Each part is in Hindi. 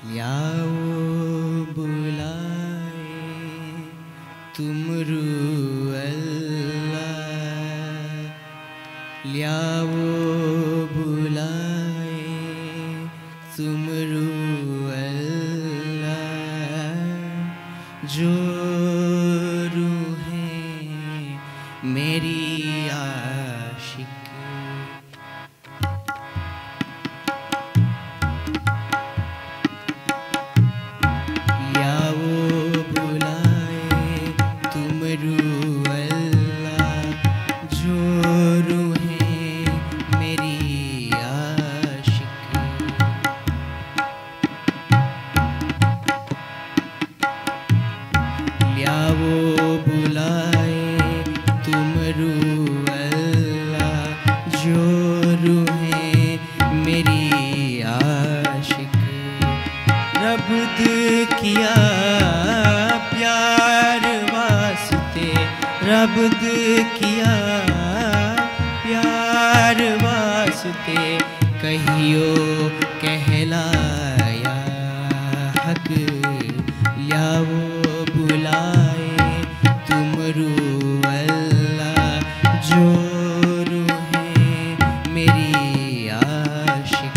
लाओ बुलाए तुमरू अल्लाह, लाओ बुलाए तुमरू अल्लाह, जो रूहें मेरी आशिक। रब्द किया प्यार वास्ते कहियो कहलाया हक, लाओ बुलाए तुमरू अल्लाह, जो रूहें मेरी आशिक।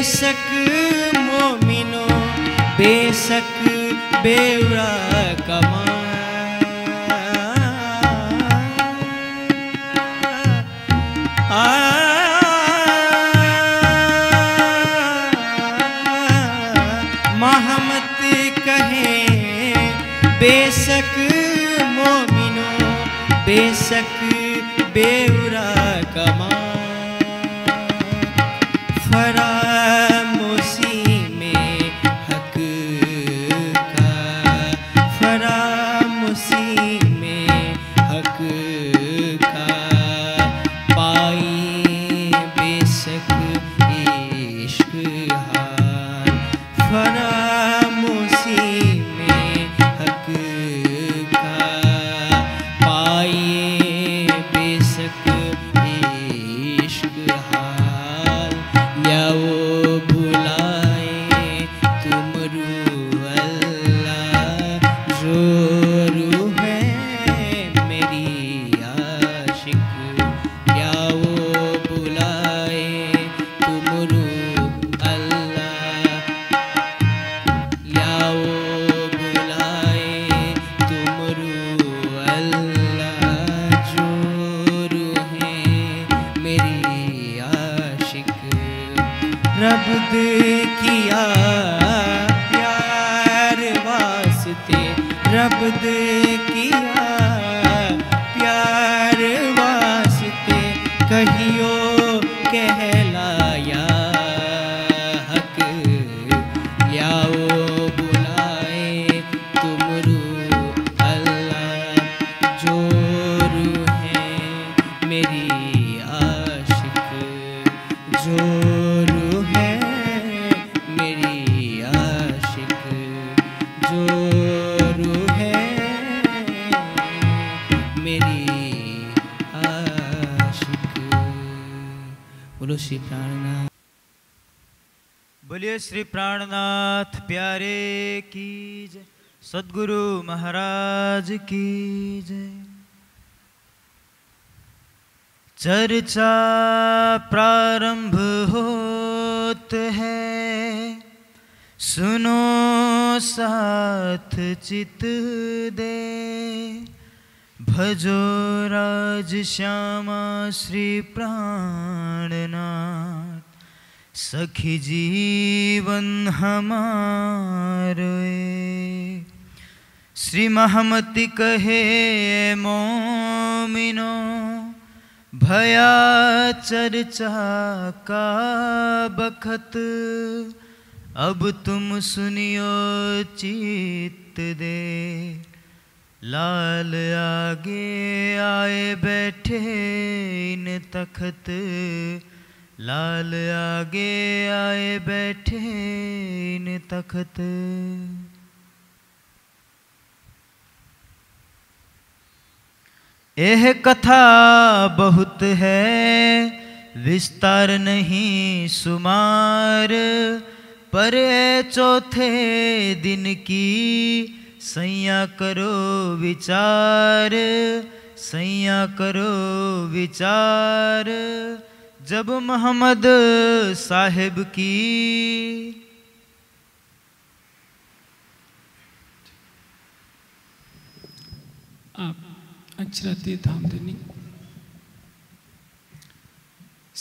बेशक मोमिनो बेशक बेउरा कमा महमत कहे बेशक मोमिनो बेशक बेउरा कमा श्री प्राणनाथ प्यारे की जय। सतगुरु महाराज की जय। चर्चा प्रारंभ होत है, सुनो साथ चित दे, भजो राज श्यामा श्री प्राणनाथ। सखी जीवन हमारे श्री महमति कहे मोमिनो, भया चर्चा का बखत, अब तुम सुनियो चित दे। लाल आगे आए बैठे इन तखत, लाल आगे आए बैठे इन तखत। एह कथा बहुत है विस्तार नहीं सुमार, पर चौथे दिन की संया करो विचार, संया करो विचार। जब मोहम्मद साहिब की आप अक्षराती धाम धनी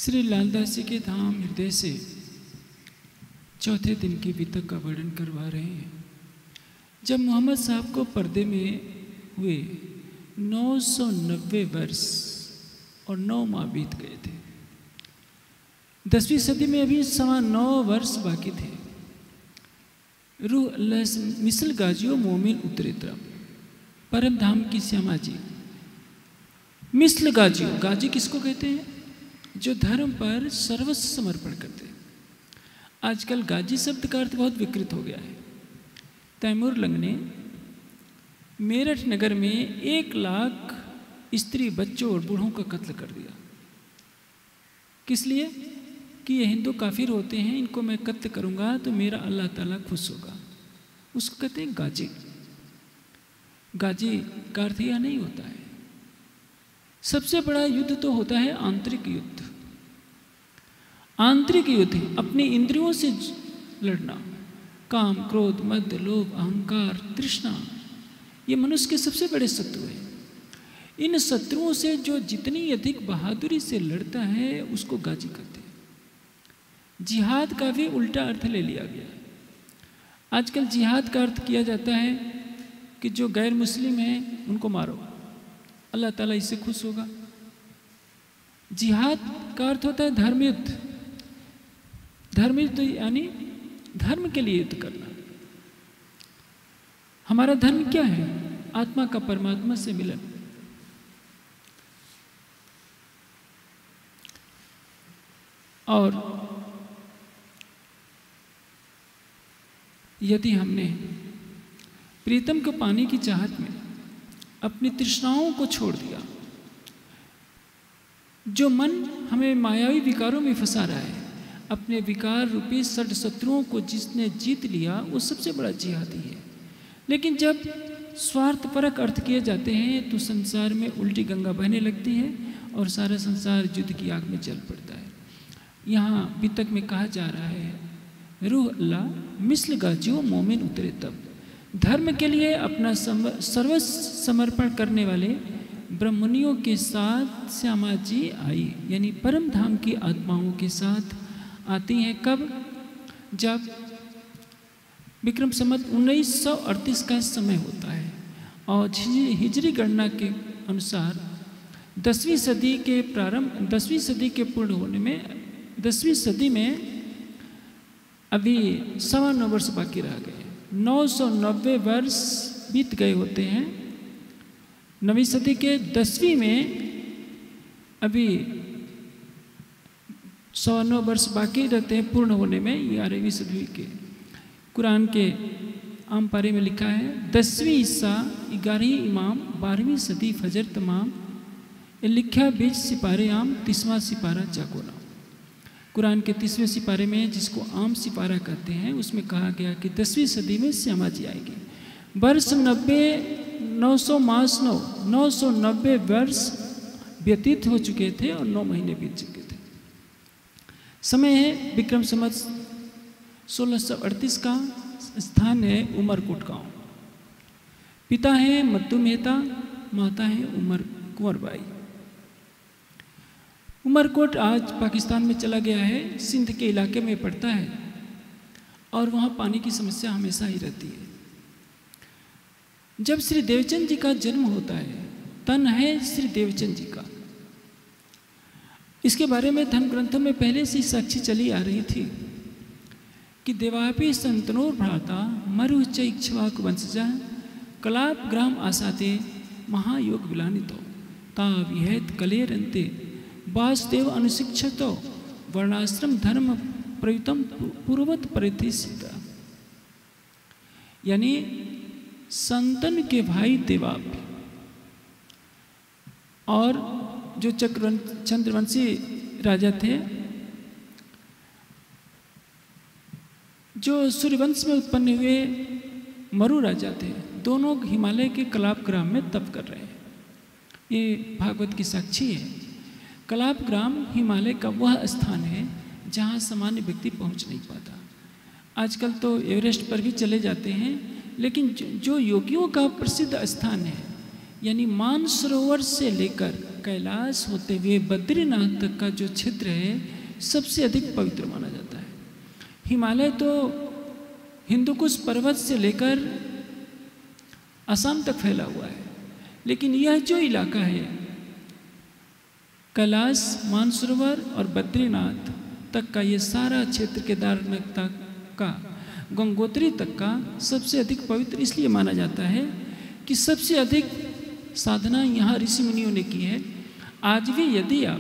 श्री लालदास जी के धाम हृदय से चौथे दिन की बीतक का वर्णन करवा रहे हैं। जब मोहम्मद साहब को पर्दे में हुए 990 वर्ष और 9 माह बीत गए थे। 10वीं सदी में अभी सवा 9 वर्ष बाकी थे। रूह अल्लाह से मिसल गाजियो मोमिन उतरे तरफ परम धाम की श्यामा जी। मिसल गाजियो, गाजी किसको कहते हैं? जो धर्म पर सर्वस्व समर्पण करते हैं। आजकल गाजी शब्द का अर्थ बहुत विकृत हो गया है। तैमूर लंग ने मेरठ नगर में 1 लाख स्त्री, बच्चों और बूढ़ों का कत्ल कर दिया। किस लिए? कि ये हिंदू काफिर होते हैं, इनको मैं कत्ल करूंगा तो मेरा अल्लाह ताला खुश होगा। उसको कहते हैं गाजी। गाजी का अर्थ यह नहीं होता है। सबसे बड़ा युद्ध तो होता है आंतरिक युद्ध। आंतरिक युद्ध है, अपने इंद्रियों से लड़ना, काम, क्रोध, मद, लोभ, अहंकार, तृष्णा, ये मनुष्य के सबसे बड़े शत्रु हैं। इन शत्रुओं से जो जितनी अधिक बहादुरी से लड़ता है उसको गाजी कहते हैं। जिहाद का भी उल्टा अर्थ ले लिया गया है। आजकल जिहाद का अर्थ किया जाता है कि जो गैर मुस्लिम हैं उनको मारो, अल्लाह ताला इससे खुश होगा। जिहाद का अर्थ होता है धर्मयुद्ध। धर्मयुद्ध यानी धर्म के लिए युद्ध करना। हमारा धर्म क्या है? आत्मा का परमात्मा से मिलन। और यदि हमने प्रीतम को पाने की चाहत में अपनी तृष्णाओं को छोड़ दिया, जो मन हमें मायावी विकारों में फंसा रहा है, अपने विकार रूपी षड शत्रुओं को जिसने जीत लिया वो सबसे बड़ा जिहादी है। लेकिन जब स्वार्थपरक अर्थ किए जाते हैं तो संसार में उल्टी गंगा बहने लगती है और सारा संसार युद्ध की आग में जल पड़ता है। यहाँ बीतक में कहा जा रहा है, रूह अल्लाह मिसल गाजियो मोमिन उतरे तब। धर्म के लिए अपना सर्वस्व समर्पण करने वाले ब्राह्मणियों के साथ श्यामा जी आई, यानी परम धाम की आत्माओं के साथ आती हैं। कब? जब विक्रम संवत 1938 का समय होता है और हिजरी गणना के अनुसार 10वीं सदी में अभी 9.25 वर्ष बाकी रह गए। 990 वर्ष बीत गए होते हैं। 9वीं सदी के 10वीं में अभी 9.25 वर्ष बाकी रहते हैं पूर्ण होने में। 11वीं सदी के कुरान के आम पारे में लिखा है, 10वीं हिस्सा 11 इमाम 12वीं सदी फजर तमाम लिखा बीज सिपारे आम 30वां सिपारा जागोना। कुरान के 30वें सिपारे में, जिसको आम सिपारा कहते हैं, उसमें कहा गया कि 10वीं सदी में श्यामा जी आएगी। वर्ष 990 वर्ष व्यतीत हो चुके थे और 9 महीने बीत चुके थे। समय है विक्रम संवत 1638 का। स्थान है उमरकोट गाँव। पिता है मत्तू मेहता, माता है कुंवर बाई। उमरकोट आज पाकिस्तान में चला गया है, सिंध के इलाके में पड़ता है और वहाँ पानी की समस्या हमेशा ही रहती है। जब श्री देवचंद जी का जन्म होता है, तन है श्री देवचंद जी का, इसके बारे में धर्म ग्रंथों में पहले से साक्षी चली आ रही थी कि देवापि संतनोर भ्राता मरुच इक्ष्वाकु वंशजा कलाप ग्राम आसाते महायोग विलानितो ताव यहत कलेर अंते वासुदेव अनुशिक्षतो वर्णाश्रम धर्म प्रयुतम पूर्वत प्रतिष्ठिता। यानी संतन के भाई देवापि और जो चंद्रवंशी राजा थे, जो सूर्यवंश में उत्पन्न हुए मरु राजा थे, दोनों हिमालय के कलाप ग्राम में तप कर रहे हैं। ये भागवत की साक्षी है। कलाप ग्राम हिमालय का वह स्थान है जहाँ सामान्य व्यक्ति पहुँच नहीं पाता। आजकल तो एवरेस्ट पर भी चले जाते हैं, लेकिन जो योगियों का प्रसिद्ध स्थान है, यानी मानसरोवर से लेकर कैलाश होते हुए बद्रीनाथ तक का जो क्षेत्र है, सबसे अधिक पवित्र माना जाता है। हिमालय तो हिंदुकुश पर्वत से लेकर असम तक फैला हुआ है, लेकिन यह जो इलाका है, कैलाश, मानसरोवर और बद्रीनाथ तक का, ये सारा क्षेत्र केदारनाथ तक का, गंगोत्री तक का सबसे अधिक पवित्र इसलिए माना जाता है कि सबसे अधिक साधना यहाँ ऋषि मुनियों ने की है। आज भी यदि आप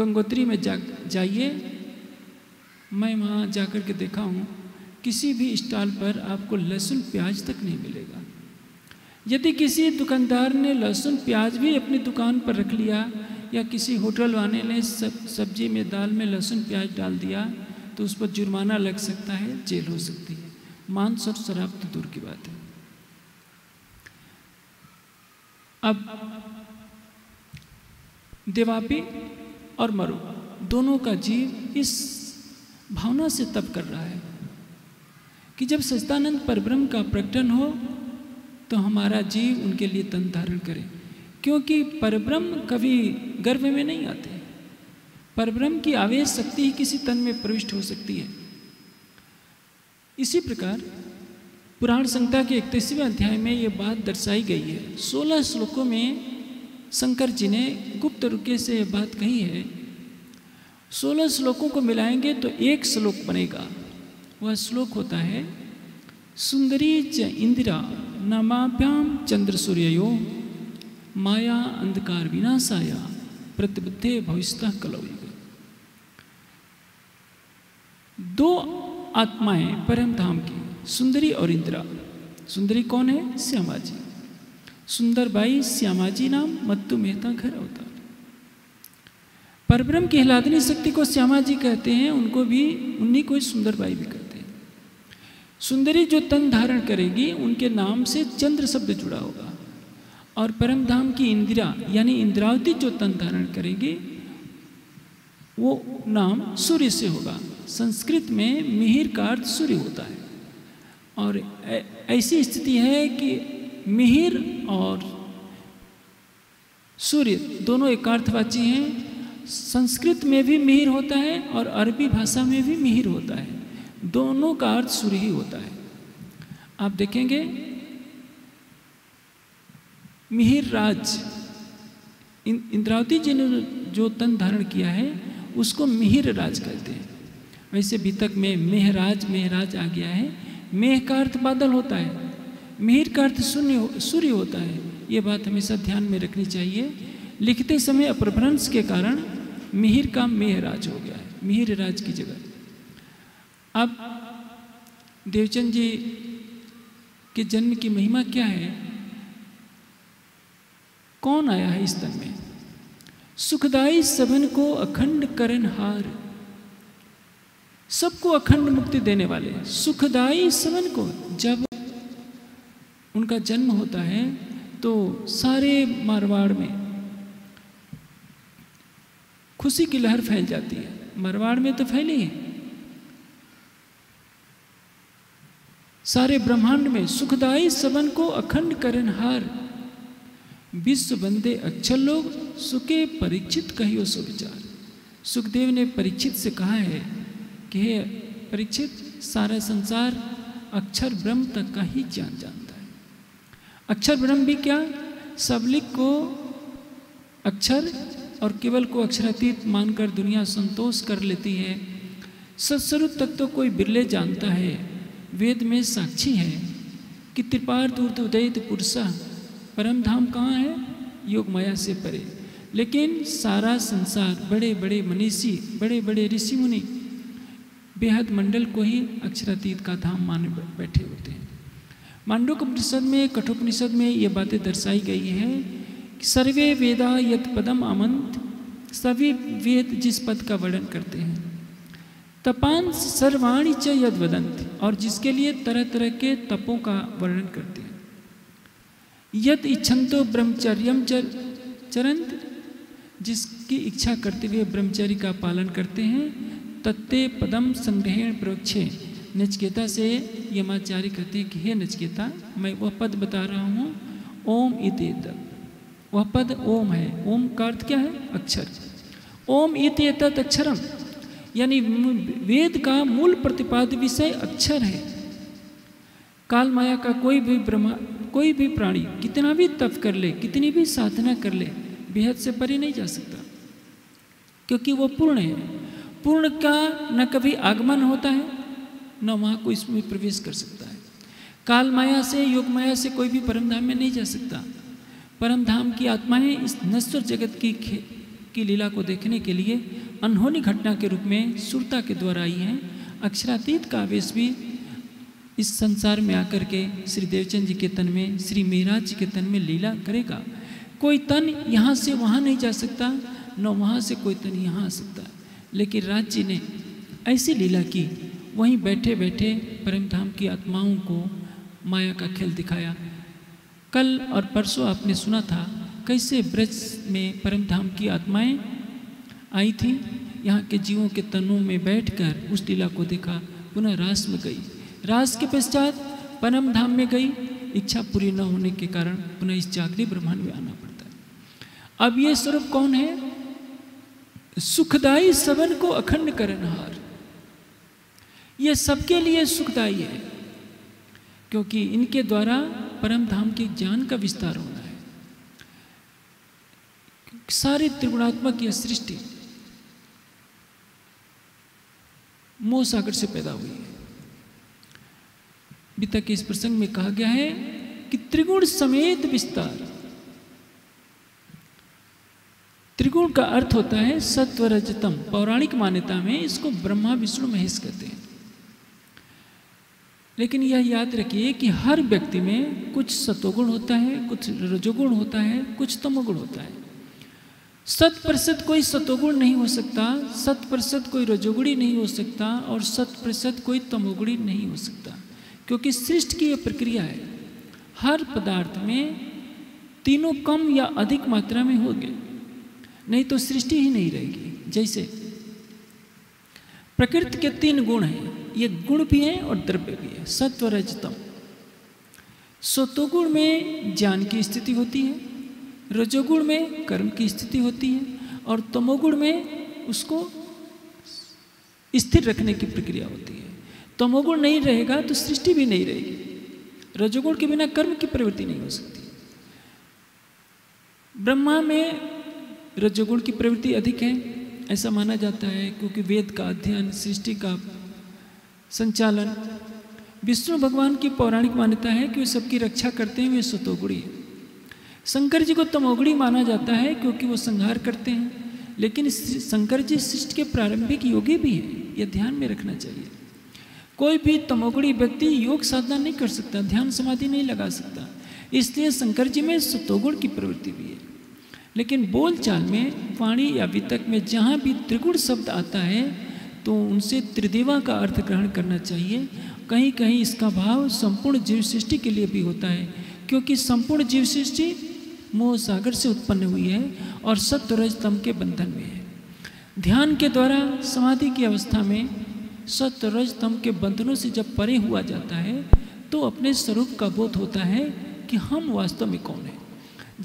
गंगोत्री में जाइए, मैं वहाँ जाकर के देखा हूँ, किसी भी स्टॉल पर आपको लहसुन प्याज तक नहीं मिलेगा। यदि किसी दुकानदार ने लहसुन प्याज भी अपनी दुकान पर रख लिया या किसी होटल वाले ने सब्जी में, दाल में लहसुन प्याज डाल दिया, तो उस पर जुर्माना लग सकता है, जेल हो सकती है। मांस और शराब तो दूर की बात है। अब देवापी और मरु दोनों का जीव इस भावना से तप कर रहा है कि जब सच्चिदानंद परब्रह्म का प्रकटन हो तो हमारा जीव उनके लिए तन धारण करे, क्योंकि परब्रह्म कभी गर्भ में नहीं आते। परब्रह्म की आवेश शक्ति ही किसी तन में प्रविष्ट हो सकती है। इसी प्रकार पुराण संहिता के 31वें अध्याय में ये बात दर्शाई गई है। 16 श्लोकों में शंकर जी ने गुप्त रुके से ये बात कही है। 16 श्लोकों को मिलाएंगे तो एक श्लोक बनेगा। वह श्लोक होता है सुंदरी च इंदिरा नामाभ्याम चंद्र सूर्यो माया अंधकार विनाशाया प्रतिबुद्धे भविष्यतः कलौयुगे। दो आत्माएं परम धाम की, सुंदरी और इंदिरा। सुंदरी कौन है? श्यामा जी। सुंदर बाई श्यामा जी नाम मत्तु मेहता घर अवतार। परब्रह्म की हिलादनी शक्ति को श्यामा जी कहते हैं, उनको भी उन्हीं को सुंदर बाई भी कहते हैं। सुंदरी जो तन धारण करेगी उनके नाम से चंद्र शब्द जुड़ा होगा, और परम धाम की इंदिरा यानी इंद्रावती जो तन धारण करेगी वो नाम सूर्य से होगा। संस्कृत में मिहिर का अर्थ सूर्य होता है, और ऐसी स्थिति है कि मिहिर और सूर्य दोनों एकार्थवाची हैं। संस्कृत में भी मिहिर होता है और अरबी भाषा में भी मिहिर होता है, दोनों का अर्थ सूर्य ही होता है। आप देखेंगे मिहिर राज इंद्रावती जी ने जो तन धारण किया है उसको मिहिर राज कहते हैं। वैसे भीतक में मेहराज आ गया है। मेह का अर्थ बादल होता है, मिहिर का अर्थ सूर्य होता है। ये बात हमेशा ध्यान में रखनी चाहिए। लिखते समय अपभ्रंश के कारण मिहिर का मेहराज हो गया है, मिहिर राज की जगह। अब देवचंद जी के जन्म की महिमा क्या है? कौन आया है इस तन में? सुखदाई सबन को अखंड करनहार, सबको अखंड मुक्ति देने वाले। सुखदाई सबन को, जब उनका जन्म होता है तो सारे मारवाड़ में खुशी की लहर फैल जाती है। मारवाड़ में तो फैली है, सारे ब्रह्मांड में। सुखदाई सबन को अखंड करनहार, विश्व बंदे अच्छे लोग सुखे परीक्षित कहियो सुविचार। सुखदेव ने परीक्षित से कहा है कि हे परीक्षित, सारा संसार अक्षर ब्रह्म तक का ही ज्ञान जानता है। अक्षर ब्रह्म भी क्या? सबलिक को अक्षर और केवल को अक्षरातीत मानकर दुनिया संतोष कर लेती है। सत्स्वरूप तक तो कोई बिरले जानता है। वेद में साक्षी है कि त्रिपार्थ ऊर्ध्वोदयित पुरुषः, परम धाम कहाँ है? योग माया से परे। लेकिन सारा संसार, बड़े बड़े मनीषी, बड़े बड़े ऋषि मुनि, बेहद मंडल को ही अक्षरातीत का धाम माने बैठे होते हैं। मांडूकोपनिषद में, कठोपनिषद में ये बातें दर्शाई गई है कि सर्वे वेदा यत् पदम अमंत, सभी वेद जिस पद का वर्णन करते हैं। तपांस सर्वाणि च यद् वदन्ति, और जिसके लिए तरह तरह के तपों का वर्णन करते हैं। यत् इच्छन्तो ब्रह्मचर्यम चरन्त, जिसकी इच्छा करते हुए ब्रह्मचर्य का पालन करते हैं। तत्ते पदम संग्रहेण प्रोक्षे, नचिकेता से यमाचार्य कहते हैं कि हे नचिकेता, मैं वह पद बता रहा हूँ, ओम इत्येतत्। वह पद ओम है। ओम का अर्थ क्या है? अक्षर। ओम इत्येतत् अक्षरम, यानी वेद का मूल प्रतिपाद्य विषय अक्षर है। काल माया का कोई भी प्राणी कितना भी तप कर ले, कितनी भी साधना कर ले, बेहद से परे नहीं जा सकता, क्योंकि वो पूर्ण है। पूर्ण का न कभी आगमन होता है, न वहाँ को इसमें प्रवेश कर सकता है। काल माया से, योग माया से कोई भी परमधाम में नहीं जा सकता। परमधाम की आत्माएं इस नश्वर जगत की लीला को देखने के लिए अनहोनी घटना के रूप में सुरता के द्वारा आई हैं। अक्षरातीत का आवेश भी इस संसार में आकर के श्री देवचंद जी के तन में, श्री मेहराज जी के तन में लीला करेगा। कोई तन यहाँ से वहाँ नहीं जा सकता, न वहाँ से कोई तन यहाँ आ सकता। लेकिन राज जी ने ऐसी लीला की, वहीं बैठे बैठे परमधाम की आत्माओं को माया का खेल दिखाया। कल और परसों आपने सुना था कैसे ब्रज में परमधाम की आत्माएं आई थी, यहाँ के जीवों के तनों में बैठकर उस लीला को देखा, पुनः रास में गई। रास के पश्चात परम धाम में गई। इच्छा पूरी न होने के कारण पुनः इस जागृत ब्रह्मांड में आना पड़ता है। अब ये स्वरूप कौन है? सुखदायी सबन को अखंड करनहार। ये सबके लिए सुखदायी है, क्योंकि इनके द्वारा परम धाम के ज्ञान का विस्तार होना है। सारे त्रिगुणात्मक यह सृष्टि मोह सागर से पैदा हुई है। बीतक के इस प्रसंग में कहा गया है कि त्रिगुण समेत विस्तार। त्रिगुण का अर्थ होता है सत्व रजतम। पौराणिक मान्यता में इसको ब्रह्मा विष्णु महेश कहते हैं। लेकिन यह याद रखिए कि हर व्यक्ति में कुछ सतोगुण होता है, कुछ रजोगुण होता है, कुछ तमोगुण होता है। 100% कोई सतोगुण नहीं हो सकता, 100% कोई रजोगुणी नहीं हो सकता और 100% कोई तमोगुणी नहीं हो सकता, क्योंकि सृष्टि की यह प्रक्रिया है। हर पदार्थ में तीनों कम या अधिक मात्रा में होंगे, नहीं तो सृष्टि ही नहीं रहेगी। जैसे प्रकृति के 3 गुण हैं, ये गुण भी हैं और द्रव्य भी है, सत्व रजतम। सतोगुण में ज्ञान की स्थिति होती है, रजोगुण में कर्म की स्थिति होती है और तमोगुण में उसको स्थिर रखने की प्रक्रिया होती है। तमोगुण नहीं रहेगा तो सृष्टि भी नहीं रहेगी। रजोगुण के बिना कर्म की प्रवृत्ति नहीं हो सकती। ब्रह्मा में रजोगुण की प्रवृत्ति अधिक है, ऐसा माना जाता है, क्योंकि वेद का अध्ययन, सृष्टि का संचालन। विष्णु भगवान की पौराणिक मान्यता है कि वे सबकी रक्षा करते हैं, वे सतोगुणी हैं। शंकर जी को तमोगुणी माना जाता है, क्योंकि वो संहार करते हैं। लेकिन शंकर जी सृष्टि के प्रारंभिक योगी भी हैं, यह ध्यान में रखना चाहिए। कोई भी तमोगुणी व्यक्ति योग साधना नहीं कर सकता, ध्यान समाधि नहीं लगा सकता, इसलिए शंकर जी में सतोगुण की प्रवृत्ति भी है। लेकिन बोलचाल में, वाणी या वितक में जहाँ भी त्रिगुण शब्द आता है तो उनसे त्रिदेवा का अर्थ ग्रहण करना चाहिए। कहीं कहीं इसका भाव संपूर्ण जीव सृष्टि के लिए भी होता है, क्योंकि संपूर्ण जीव सृष्टि मोह सागर से उत्पन्न हुई है और सत्व रजतम के बंधन में है। ध्यान के द्वारा समाधि की अवस्था में सत्व रजतम के बंधनों से जब परे हुआ जाता है तो अपने स्वरूप का बोध होता है कि हम वास्तव में कौन हैं।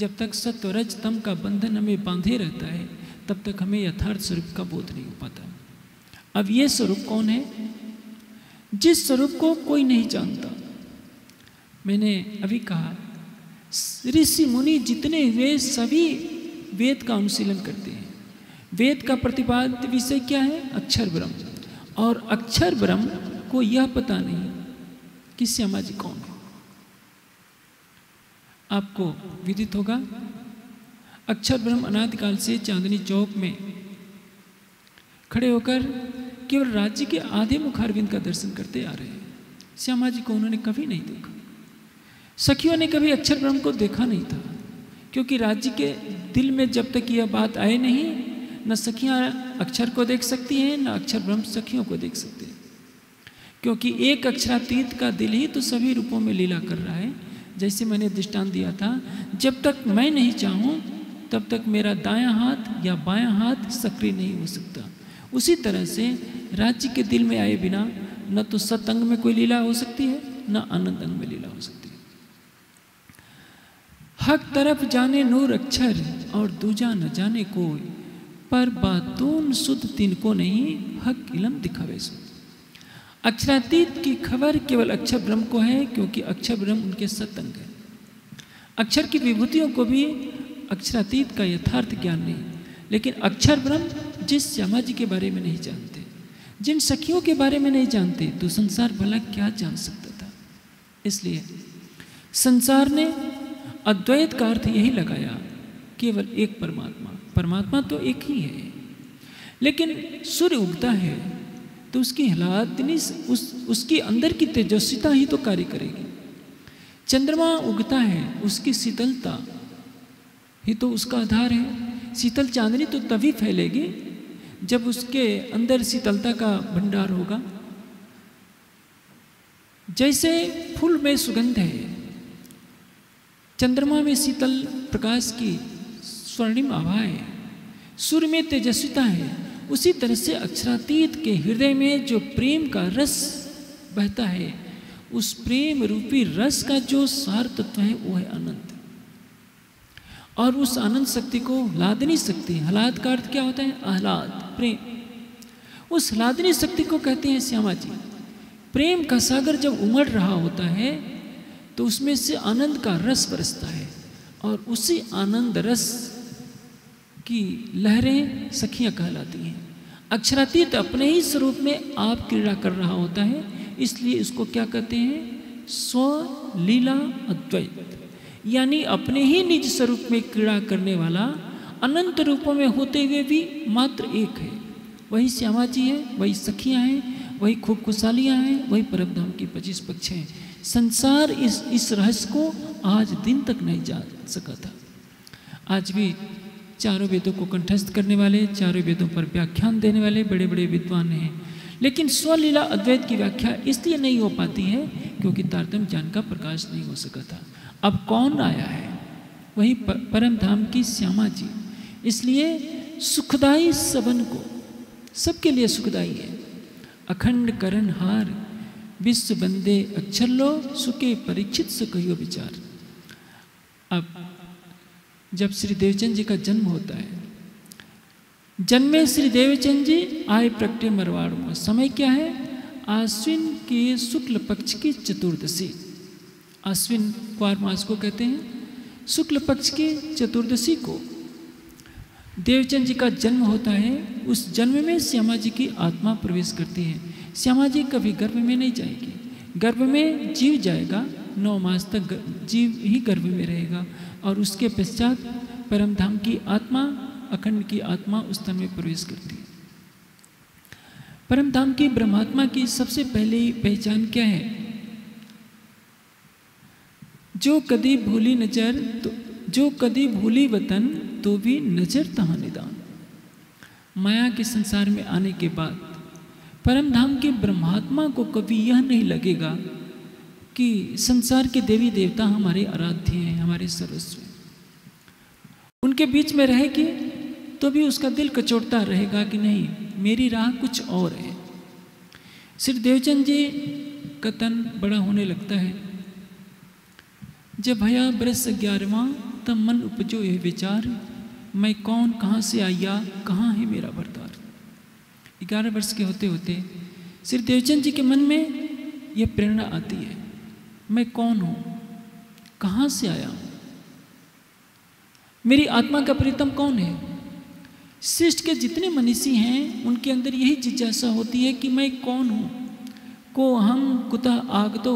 जब तक सत्व रजतम का बंधन हमें बांधे रहता है तब तक हमें यथार्थ स्वरूप का बोध नहीं हो पाता। अब ये स्वरूप कौन है? जिस स्वरूप को कोई नहीं जानता। मैंने अभी कहा ऋषि मुनि जितने हुए सभी वेद का अनुशीलन करते हैं। वेद का प्रतिपाद्य विषय क्या है? अक्षर ब्रह्म। और अक्षर ब्रह्म को यह पता नहीं कि श्यामा जी कौन है। आपको विदित होगा अक्षर ब्रह्म अनादिकाल से चांदनी चौक में खड़े होकर केवल राज्य के आधे मुखारविंद का दर्शन करते आ रहे हैं। श्यामा जी को उन्होंने कभी नहीं देखा। सखियों ने कभी अक्षर ब्रह्म को देखा नहीं था, क्योंकि राज्य के दिल में जब तक यह बात आए नहीं, न सखियां अक्षर को देख सकती हैं, न अक्षर ब्रह्म सखियों को देख सकते हैं, क्योंकि एक अक्षरातीत का दिल ही तो सभी रूपों में लीला कर रहा है। जैसे मैंने दृष्टांत दिया था, जब तक मैं नहीं चाहूँ तब तक मेरा दायां हाथ या बायां हाथ सक्रिय नहीं हो सकता। उसी तरह से राज्य के दिल में आए बिना न तो सतंग में कोई लीला हो सकती है, न आनंद अंग में लीला हो सकती है। हक तरफ जाने नूर अक्षर और दूजा न जाने कोई, पर बातून सुध तिनको नहीं हक इलम दिखावे सो। अक्षरातीत की खबर केवल अक्षर ब्रह्म को है, क्योंकि अक्षर ब्रह्म उनके सतंग है। अक्षर की विभूतियों को भी अक्षरातीत का यथार्थ ज्ञान नहीं, लेकिन अक्षर ब्रह्म जिस श्यामा जी के बारे में नहीं जानते, जिन सखियों के बारे में नहीं जानते, तो संसार भला क्या जान सकता था। इसलिए संसार ने अद्वैत का अर्थ यही लगाया, केवल एक परमात्मा। परमात्मा तो एक ही है, लेकिन सूर्य उगता है तो उसकी हलादिनी उसकी अंदर की तेजस्विता ही तो कार्य करेगी। चंद्रमा उगता है, उसकी शीतलता ही तो उसका आधार है। शीतल चांदनी तो तभी फैलेगी जब उसके अंदर शीतलता का भंडार होगा। जैसे फूल में सुगंध है, चंद्रमा में शीतल प्रकाश की स्वर्णिम आभा है, सूर्य में तेजस्विता है, उसी तरह से अक्षरातीत के हृदय में जो प्रेम का रस बहता है, उस प्रेम रूपी रस का जो सार तत्व है वो है आनंद। और उस आनंद शक्ति को लादनी शक्ति, हलाद का अर्थ क्या होता है? आह्लाद, प्रेम। उस लादनी शक्ति को कहते हैं श्यामा जी। प्रेम का सागर जब उमड़ रहा होता है तो उसमें से आनंद का रस बरसता है और उसी आनंद रस की लहरें सखियां कहलाती हैं। अक्षरातीत अपने ही स्वरूप में आप क्रीड़ा कर रहा होता है, इसलिए इसको क्या कहते हैं? स्वलीला अद्वैत, यानी अपने ही निज स्वरूप में क्रीड़ा करने वाला, अनंत रूपों में होते हुए भी मात्र एक है। वही श्यामा जी है, वही सखियां हैं, वही खूब खुशहालियाँ हैं, वही परमधाम की 25 पक्ष हैं। संसार इस रहस्य को आज दिन तक नहीं जान सका था। आज भी चारों वेदों को कंठस्थ करने वाले, चारों वेदों पर व्याख्यान देने वाले बड़े बड़े विद्वान हैं, लेकिन स्वलीला अद्वैत की व्याख्या इसलिए नहीं हो पाती है क्योंकि तारतम्य ज्ञान का प्रकाश नहीं हो सका था। अब कौन आया है? वही परम धाम की श्यामा जी। इसलिए सुखदाई सबन को, सबके लिए सुखदाई है। अखंड करण हार विश्व बंदे अक्षर लो, सुके परीक्षित से कहियो विचार। अब जब श्री देवचंद जी का जन्म होता है, जन्मे श्री देवचंद जी आए प्रगटे मरवाड़ में। समय क्या है? आश्विन के शुक्ल पक्ष की चतुर्दशी, आश्विन क्वार मास को कहते हैं। शुक्ल पक्ष की चतुर्दशी को देवचंद जी का जन्म होता है। उस जन्म में श्यामा जी की आत्मा प्रवेश करती है। श्यामा जी कभी गर्भ में नहीं जाएगी, गर्भ में जीव जाएगा। 9 मास तक जीव ही गर्भ में रहेगा और उसके पश्चात परमधाम की आत्मा, अखंड की आत्मा उस तन में प्रवेश करती है। परमधाम की ब्रह्मात्मा की सबसे पहली पहचान क्या है? जो कदी भूली वतन तो भी नजर तहाँ निदान। माया के संसार में आने के बाद परमधाम की ब्रह्मात्मा को कभी यह नहीं लगेगा कि संसार के देवी देवता हमारे आराध्य हैं, हमारे सर्वस्व हैं। उनके बीच में रहेगी तो भी उसका दिल कचोटता रहेगा कि नहीं, मेरी राह कुछ और है। श्री देवचंद जी का तन बड़ा होने लगता है। जब भया बरस 11वां तब मन उपजो यह विचार, मैं कौन, कहाँ से आया, कहाँ है मेरा वरदार। 11 वर्ष के होते होते श्री देवचंद जी के मन में यह प्रेरणा आती है, मैं कौन हूँ, कहाँ से आया हूँ, मेरी आत्मा का प्रीतम कौन है। सृष्टि के जितने मनीषी हैं उनके अंदर यही जिज्ञासा होती है कि मैं कौन हूँ। को हम कुतः आगतो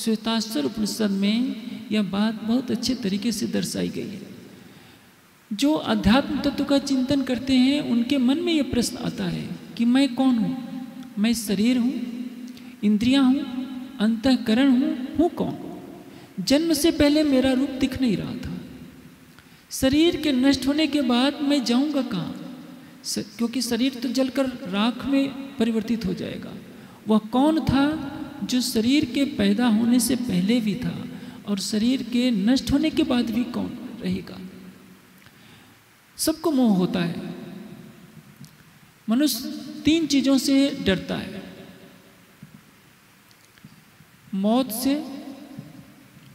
श्वेताश्वर उपनिषद में यह बात बहुत अच्छे तरीके से दर्शाई गई है। जो अध्यात्म तत्व का चिंतन करते हैं उनके मन में यह प्रश्न आता है कि मैं कौन हूँ, मैं शरीर हूँ, इंद्रियाँ हूँ, अंतःकरण हूँ कौन। जन्म से पहले मेरा रूप दिख नहीं रहा था। शरीर के नष्ट होने के बाद मैं जाऊँगा कहाँ, क्योंकि शरीर तो जलकर राख में परिवर्तित हो जाएगा। वह कौन था जो शरीर के पैदा होने से पहले भी था और शरीर के नष्ट होने के बाद भी कौन रहेगा। सबको मोह होता है। मनुष्य 3 चीज़ों से डरता है, मौत से,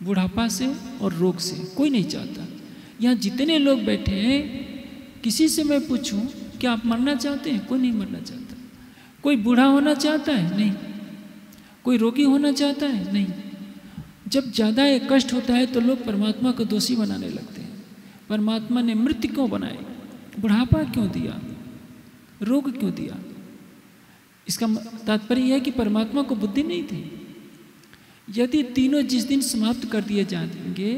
बुढ़ापा से और रोग से। कोई नहीं चाहता। यहाँ जितने लोग बैठे हैं किसी से मैं पूछूं क्या आप मरना चाहते हैं? कोई नहीं मरना चाहता। कोई बूढ़ा होना चाहता है? नहीं। कोई रोगी होना चाहता है? नहीं। जब ज़्यादा कष्ट होता है तो लोग परमात्मा को दोषी बनाने लगते हैं। परमात्मा ने मृत्यु क्यों बनाई, बुढ़ापा क्यों दिया, रोग क्यों दिया। इसका तात्पर्य यह है कि परमात्मा को बुद्धि नहीं थी। यदि तीनों जिस दिन समाप्त कर दिए जाएंगे,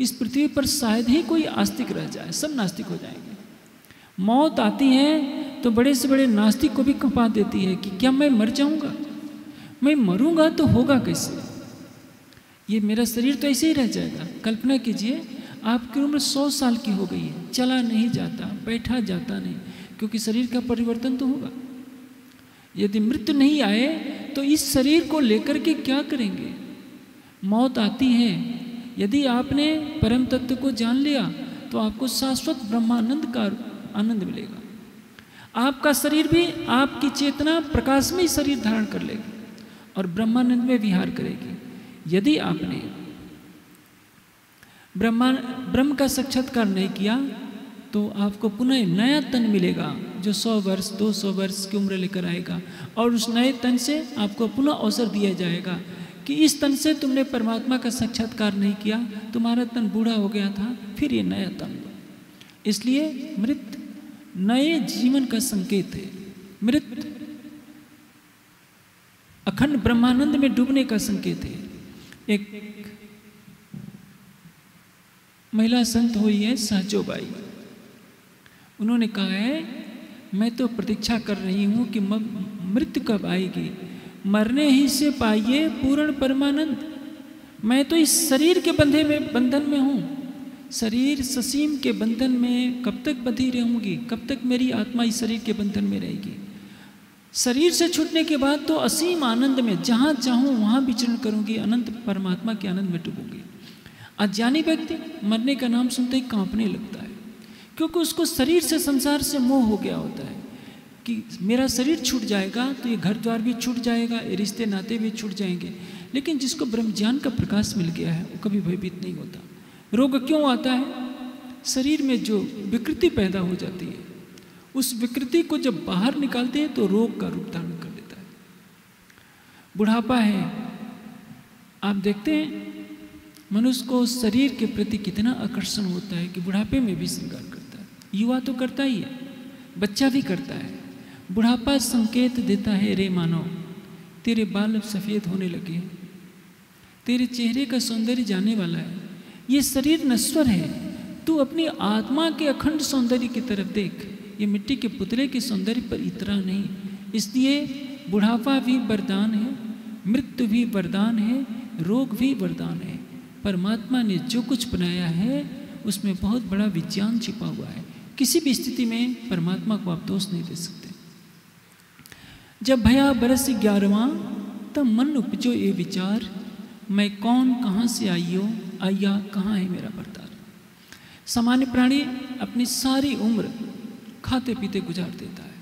इस पृथ्वी पर शायद ही कोई आस्तिक रह जाए, सब नास्तिक हो जाएंगे। मौत आती है तो बड़े से बड़े नास्तिक को भी कंपा देती है कि क्या मैं मर जाऊँगा, मैं मरूंगा तो होगा कैसे, ये मेरा शरीर तो ऐसे ही रह जाएगा। कल्पना कीजिए आपकी उम्र 100 साल की हो गई है, चला नहीं जाता, बैठा जाता नहीं, क्योंकि शरीर का परिवर्तन तो होगा। यदि मृत्यु नहीं आए तो इस शरीर को लेकर के क्या करेंगे। मौत आती है। यदि आपने परम तत्व को जान लिया तो आपको शाश्वत ब्रह्मानंद का आनंद मिलेगा। आपका शरीर भी, आपकी चेतना प्रकाश में ही शरीर धारण कर लेगी और ब्रह्मानंद में विहार करेगी। यदि आपने ब्रह्म का साक्षात्कार नहीं किया तो आपको पुनः नया तन मिलेगा जो 100 वर्ष 200 वर्ष की उम्र लेकर आएगा, और उस नए तन से आपको पुनः अवसर दिया जाएगा कि इस तन से तुमने परमात्मा का साक्षात्कार नहीं किया, तुम्हारा तन बूढ़ा हो गया था, फिर ये नया तन। इसलिए मृत नए जीवन का संकेत है, मृत अखंड ब्रह्मानंद में डूबने का संकेत है। एक महिला संत हुई है सहजोबाई, उन्होंने कहा है मैं तो प्रतीक्षा कर रही हूँ कि मृत्यु कब आएगी, मरने ही से पाइए पूर्ण परमानंद। मैं तो इस शरीर के बंधन में हूँ, शरीर ससीम के बंधन में कब तक बंधी रहूँगी, कब तक मेरी आत्मा इस शरीर के बंधन में रहेगी। शरीर से छूटने के बाद तो असीम आनंद में जहाँ चाहूँ वहाँ विचरण करूँगी, अनंत परमात्मा के आनंद में डूबूंगी। अज्ञानी व्यक्ति मरने का नाम सुनते ही कांपने लगता है, क्योंकि उसको शरीर से, संसार से मोह हो गया होता है कि मेरा शरीर छूट जाएगा तो ये घर द्वार भी छूट जाएगा, ये रिश्ते नाते भी छूट जाएंगे। लेकिन जिसको ब्रह्म ज्ञान का प्रकाश मिल गया है वो कभी भयभीत नहीं होता। रोग क्यों आता है? शरीर में जो विकृति पैदा हो जाती है, उस विकृति को जब बाहर निकालते हैं तो रोग का रूप धारण कर लेता है। बुढ़ापा है, आप देखते हैं मनुष्य को शरीर के प्रति कितना आकर्षण होता है कि बुढ़ापे में भी श्रृंगार करता है। युवा तो करता ही है, बच्चा भी करता है। बुढ़ापा संकेत देता है, रे मानव तेरे बाल अब सफ़ेद होने लगे, तेरे चेहरे का सौंदर्य जाने वाला है, ये शरीर नश्वर है, तू अपनी आत्मा के अखंड सौंदर्य की तरफ देख, ये मिट्टी के पुतले के सौंदर्य पर इतरा नहीं। इसलिए बुढ़ापा भी वरदान है, मृत्यु भी वरदान है, रोग भी वरदान है। परमात्मा ने जो कुछ बनाया है उसमें बहुत बड़ा विज्ञान छिपा हुआ है। किसी भी स्थिति में परमात्मा को आप दोष नहीं दे सकते। जब भया बरस 11वां तब मन उपजो ये विचार, मैं कौन, कहाँ से आया, कहाँ है मेरा परतार। सामान्य प्राणी अपनी सारी उम्र खाते पीते गुजार देता है।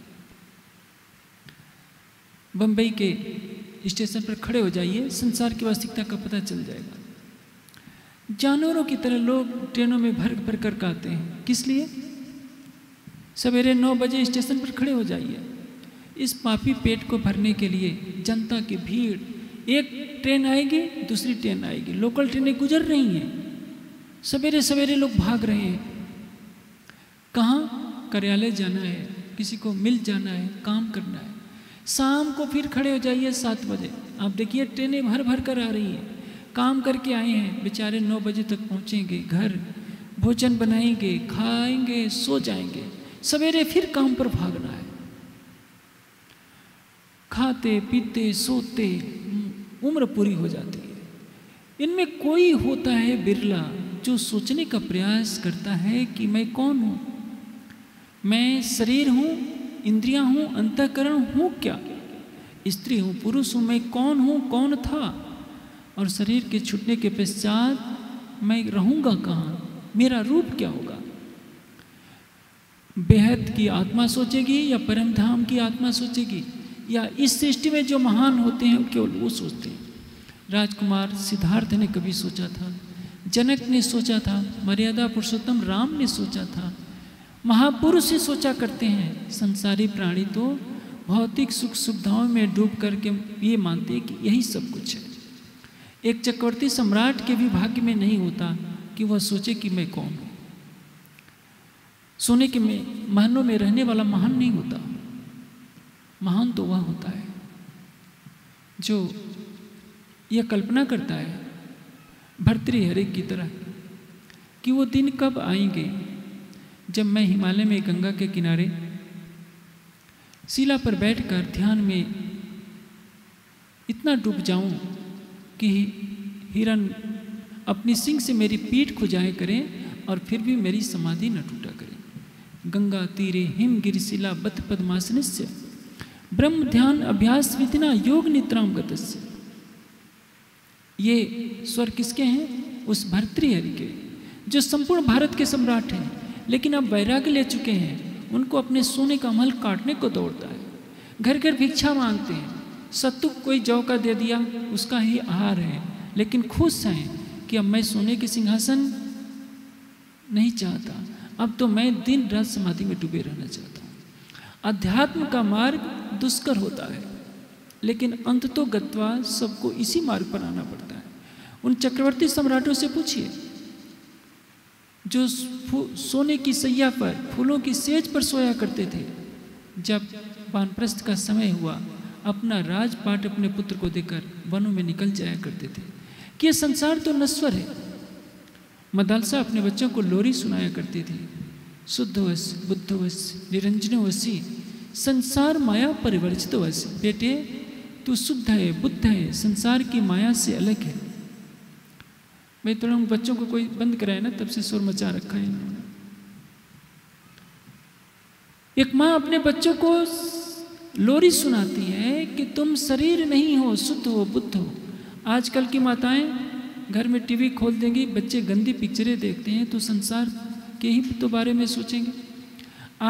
बम्बई के स्टेशन पर खड़े हो जाइए, संसार की वास्तविकता का पता चल जाएगा। जानवरों की तरह लोग ट्रेनों में भर कर खाते हैं। किस लिए? सवेरे 9 बजे स्टेशन पर खड़े हो जाइए। इस पापी पेट को भरने के लिए जनता की भीड़, एक ट्रेन आएगी दूसरी ट्रेन आएगी, लोकल ट्रेनें गुजर रही हैं, सवेरे सवेरे लोग भाग रहे हैं। कहाँ? कार्यालय जाना है, किसी को मिल जाना है, काम करना है। शाम को फिर खड़े हो जाइए 7 बजे, आप देखिए ट्रेनें भर कर आ रही हैं। काम करके आए हैं बेचारे, 9 बजे तक पहुँचेंगे घर, भोजन बनाएंगे, खाएंगे, सो जाएंगे, सवेरे फिर काम पर भागना है। खाते पीते सोते उम्र पूरी हो जाती है। इनमें कोई होता है बिरला जो सोचने का प्रयास करता है कि मैं कौन हूँ, मैं शरीर हूँ, इंद्रियाँ हूँ, अंतःकरण हूँ, क्या स्त्री हूँ, पुरुष हूँ, मैं कौन हूँ, कौन था, और शरीर के छूटने के पश्चात मैं रहूँगा कहाँ, मेरा रूप क्या होगा। बेहद की आत्मा सोचेगी या परमधाम की आत्मा सोचेगी, या इस सृष्टि में जो महान होते हैं केवल वो सोचते हैं। राजकुमार सिद्धार्थ ने कभी सोचा था, जनक ने सोचा था, मर्यादा पुरुषोत्तम राम ने सोचा था, महापुरुष ही सोचा करते हैं। संसारी प्राणी तो भौतिक सुख सुविधाओं में डूब करके ये मानते हैं कि यही सब कुछ है। एक चक्रवर्ती सम्राट के भी भाग्य में नहीं होता कि वह सोचे कि मैं कौन हूँ। सोने के महलों में रहने वाला महान नहीं होता। महान तो वह होता है जो यह कल्पना करता है, भर्तृहरि की तरह, कि वो दिन कब आएंगे जब मैं हिमालय में गंगा के किनारे शिला पर बैठकर ध्यान में इतना डूब जाऊं कि हिरण अपनी सींग से मेरी पीठ खुजाए करें और फिर भी मेरी समाधि न टूटा करे। गंगा तीरे हिमगिरि शिला बत पद्मासनस्य ब्रह्म ध्यान अभ्यास विधिना योग निद्राम गतस्य। ये स्वर किसके हैं? उस भर्तृहरि के, जो संपूर्ण भारत के सम्राट हैं, लेकिन अब वैराग्य ले चुके हैं। उनको अपने सोने का महल काटने को दौड़ता है। घर घर भिक्षा मांगते हैं, सत्तू कोई जौ का दे दिया उसका ही आहार है, लेकिन खुश हैं कि अब मैं सोने के सिंहासन नहीं चाहता, अब तो मैं दिन रात समाधि में डूबे रहना चाहता हूँ। अध्यात्म का मार्ग दुष्कर होता है, लेकिन अंततो गत्वा सबको इसी मार्ग पर आना पड़ता है। उन चक्रवर्ती सम्राटों से पूछिए जो सोने की सैया पर, फूलों की सेज पर सोया करते थे, जब वानप्रस्थ का समय हुआ अपना राजपाट अपने पुत्र को देकर वनों में निकल जाया करते थे कि यह संसार तो नश्वर है। मदालसा अपने बच्चों को लोरी सुनाया करती थी, शुद्धवश बुद्धवश निरंजनवशी संसार माया परिवर्जितवश, बेटे तू शुद्ध है बुद्ध है, संसार की माया से अलग है। भाई थोड़ा उन बच्चों को कोई बंद कराया ना, तब से शोर मचा रखा है इन्होंने। एक माँ अपने बच्चों को लोरी सुनाती है कि तुम शरीर नहीं हो, शुद्ध हो, बुद्ध हो। आजकल की माताएं घर में टीवी खोल देंगी, बच्चे गंदी पिक्चरें देखते हैं तो संसार के ही तो बारे में सोचेंगे।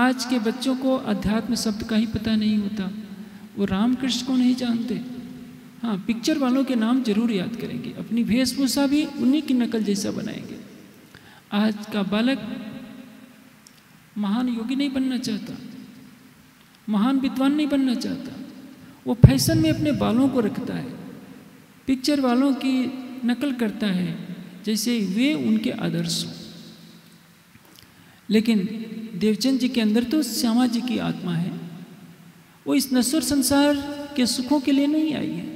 आज के बच्चों को अध्यात्म शब्द का ही पता नहीं होता, वो रामकृष्ण को नहीं जानते। हाँ, पिक्चर वालों के नाम जरूर याद करेंगे, अपनी वेशभूषा भी उन्हीं की नकल जैसा बनाएंगे। आज का बालक महान योगी नहीं बनना चाहता, महान विद्वान नहीं बनना चाहता, वो फैशन में अपने बालों को रखता है, पिक्चर वालों की नकल करता है जैसे वे उनके आदर्श हों। लेकिन देवचंद जी के अंदर तो श्यामा जी की आत्मा है, वो इस नश्वर संसार के सुखों के लिए नहीं आई है।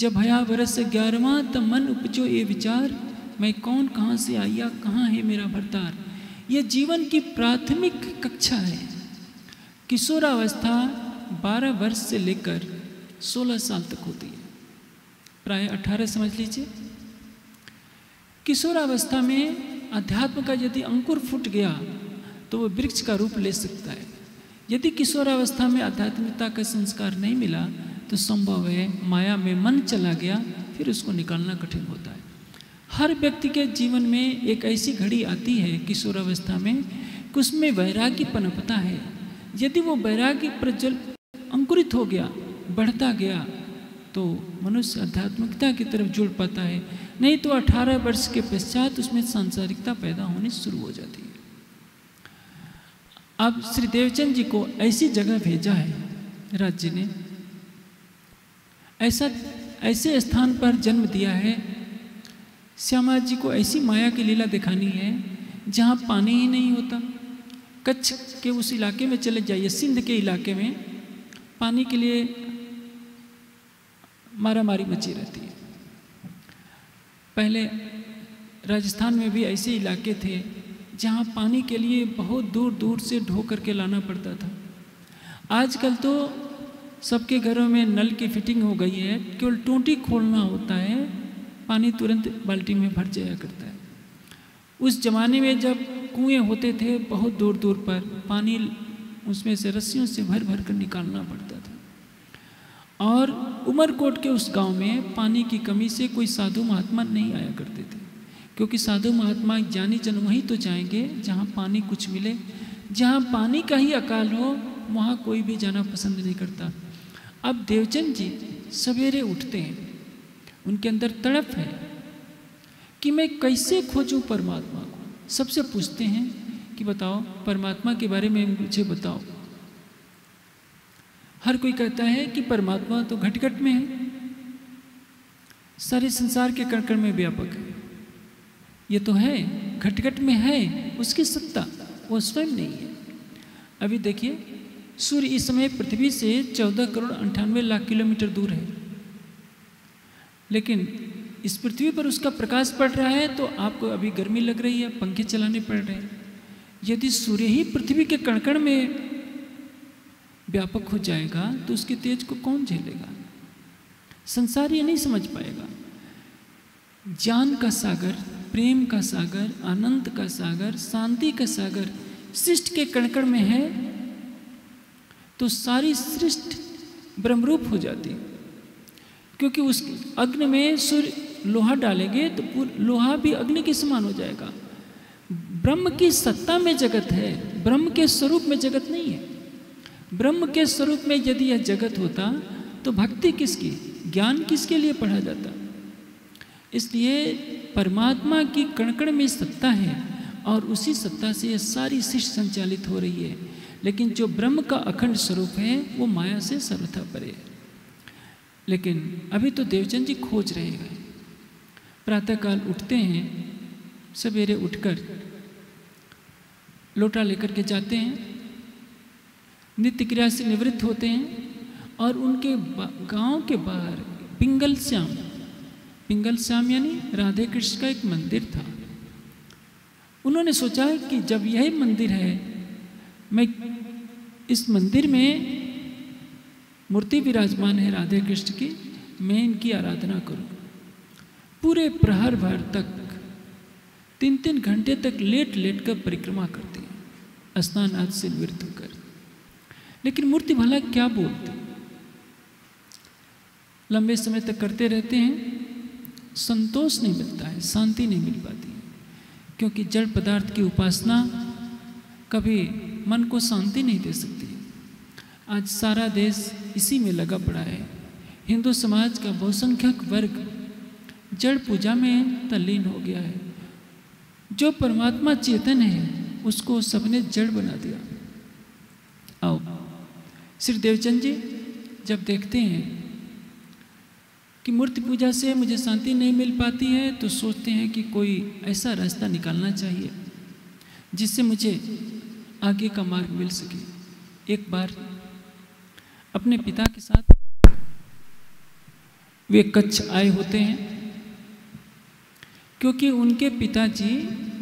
जब हया बरस 11वां तब मन उपजो ये विचार, मैं कौन कहाँ से आया कहाँ है मेरा भरतार। ये जीवन की प्राथमिक कक्षा है। किशोरावस्था 12 वर्ष से लेकर 16 साल तक होती है, प्राय 18 समझ लीजिए। किशोरावस्था में अध्यात्म का यदि अंकुर फूट गया तो वो वृक्ष का रूप ले सकता है। यदि किशोरावस्था में आध्यात्मिकता का संस्कार नहीं मिला तो संभव है माया में मन चला गया, फिर उसको निकालना कठिन होता है। हर व्यक्ति के जीवन में एक ऐसी घड़ी आती है किशोरावस्था में कि उसमें वैराग्य पनपता है। यदि वो वैराग्य प्रज्वल अंकुरित हो गया, बढ़ता गया, तो मनुष्य आध्यात्मिकता की तरफ जुड़ पाता है, नहीं तो 18 वर्ष के पश्चात उसमें सांसारिकता पैदा होनी शुरू हो जाती है। अब श्री देवचंद जी को ऐसी जगह भेजा है राज्य ने, ऐसे स्थान पर जन्म दिया है। श्यामा जी को ऐसी माया की लीला दिखानी है जहाँ पानी ही नहीं होता। कच्छ के उस इलाके में चले जाइए, सिंध के इलाके में पानी के लिए मारामारी मची रहती है। पहले राजस्थान में भी ऐसे इलाके थे जहाँ पानी के लिए बहुत दूर दूर से ढो करके लाना पड़ता था। आजकल तो सबके घरों में नल की फिटिंग हो गई है, केवल टोंटी खोलना होता है, पानी तुरंत बाल्टी में भर जाया करता है। उस जमाने में जब कुएँ होते थे बहुत दूर दूर पर, पानी उसमें से रस्सियों से भर भर कर निकालना पड़ता था। और उमरकोट के उस गांव में पानी की कमी से कोई साधु महात्मा नहीं आया करते थे, क्योंकि साधु महात्मा ज्ञानी जन वहीं तो जाएंगे जहां पानी कुछ मिले। जहां पानी का ही अकाल हो वहां कोई भी जाना पसंद नहीं करता। अब देवचंद जी सवेरे उठते हैं, उनके अंदर तड़प है कि मैं कैसे खोजूँ परमात्मा को। सबसे पूछते हैं कि बताओ परमात्मा के बारे में मुझे बताओ। हर कोई कहता है कि परमात्मा तो घट-घट में है, सारे संसार के कण-कण में व्यापक है। ये तो है, घट-घट में है, उसकी सत्ता वो स्वयं नहीं है। अभी देखिए सूर्य इस समय पृथ्वी से 14,98,00,000 किलोमीटर दूर है, लेकिन इस पृथ्वी पर उसका प्रकाश पड़ रहा है तो आपको अभी गर्मी लग रही है, पंखे चलाने पड़ रहे हैं। यदि सूर्य ही पृथ्वी के कण-कण में व्यापक हो जाएगा तो उसके तेज को कौन झेलेगा? संसार ये नहीं समझ पाएगा। ज्ञान का सागर, प्रेम का सागर, आनंद का सागर, शांति का सागर सृष्टि के कण-कण में है तो सारी सृष्टि ब्रह्मरूप हो जाती है, क्योंकि उस अग्नि में सूर्य लोहा डालेंगे तो लोहा भी अग्नि के समान हो जाएगा। ब्रह्म की सत्ता में जगत है, ब्रह्म के स्वरूप में जगत नहीं है। ब्रह्म के स्वरूप में यदि यह जगत होता तो भक्ति किसकी, ज्ञान किसके लिए पढ़ा जाता। इसलिए परमात्मा की कणकण में सत्ता है और उसी सत्ता से यह सारी सृष्टि संचालित हो रही है। लेकिन जो ब्रह्म का अखंड स्वरूप है वो माया से सर्वथा परे है। लेकिन अभी तो देवचंद जी खोज रहे हैं। प्रातःकाल उठते हैं, सवेरे उठकर लोटा लेकर के जाते हैं, नित्य क्रिया से निवृत्त होते हैं और उनके गांव के बाहर पिंगल श्याम यानी राधे कृष्ण का एक मंदिर था। उन्होंने सोचा कि जब यही मंदिर है, मैं इस मंदिर में मूर्ति विराजमान है राधे कृष्ण की, मैं इनकी आराधना करूं। पूरे प्रहर भर तक 3-3 घंटे तक लेट कर परिक्रमा करते हैं, स्नान आदि से निवृत्त होकर। लेकिन मूर्ति भला क्या बोलती। लंबे समय तक करते रहते हैं, संतोष नहीं मिलता है, शांति नहीं मिल पाती, क्योंकि जड़ पदार्थ की उपासना कभी मन को शांति नहीं दे सकती। आज सारा देश इसी में लगा पड़ा है। हिंदू समाज का बहुसंख्यक वर्ग जड़ पूजा में तल्लीन हो गया है। जो परमात्मा चेतन है उसको सबने जड़ बना दिया। आओ श्री देवचंद जी जब देखते हैं कि मूर्ति पूजा से मुझे शांति नहीं मिल पाती है तो सोचते हैं कि कोई ऐसा रास्ता निकालना चाहिए जिससे मुझे आगे का मार्ग मिल सके। एक बार अपने पिता के साथ वे कच्छ आए होते हैं, क्योंकि उनके पिताजी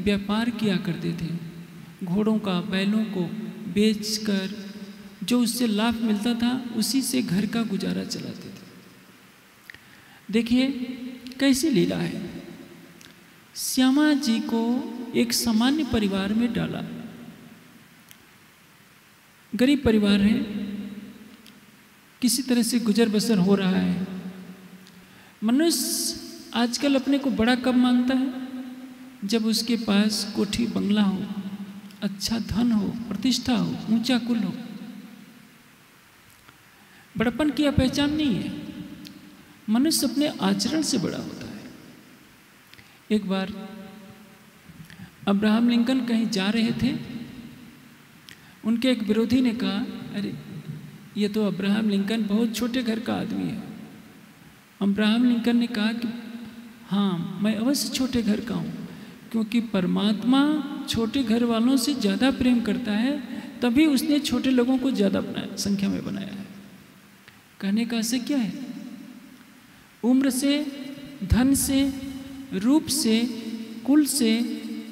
व्यापार किया करते थे। घोड़ों का, बैलों को बेचकर जो उससे लाभ मिलता था उसी से घर का गुजारा चलाते थे। देखिए कैसी लीला है। श्यामा जी को एक सामान्य परिवार में डाला, गरीब परिवार है, किसी तरह से गुजर बसर हो रहा है। मनुष्य आजकल अपने को बड़ा कब मानता है, जब उसके पास कोठी बंगला हो, अच्छा धन हो, प्रतिष्ठा हो, ऊंचा कुल हो। बड़पन की पहचान नहीं है। मनुष्य अपने आचरण से बड़ा होता है। एक बार अब्राहम लिंकन कहीं जा रहे थे, उनके एक विरोधी ने कहा, अरे ये तो अब्राहम लिंकन बहुत छोटे घर का आदमी है। अब्राहम लिंकन ने कहा कि हाँ, मैं अवश्य छोटे घर का हूँ, क्योंकि परमात्मा छोटे घर वालों से ज़्यादा प्रेम करता है, तभी उसने छोटे लोगों को ज़्यादा बनाया, संख्या में बनाया है। कहने का असर क्या है, उम्र से, धन से, रूप से, कुल से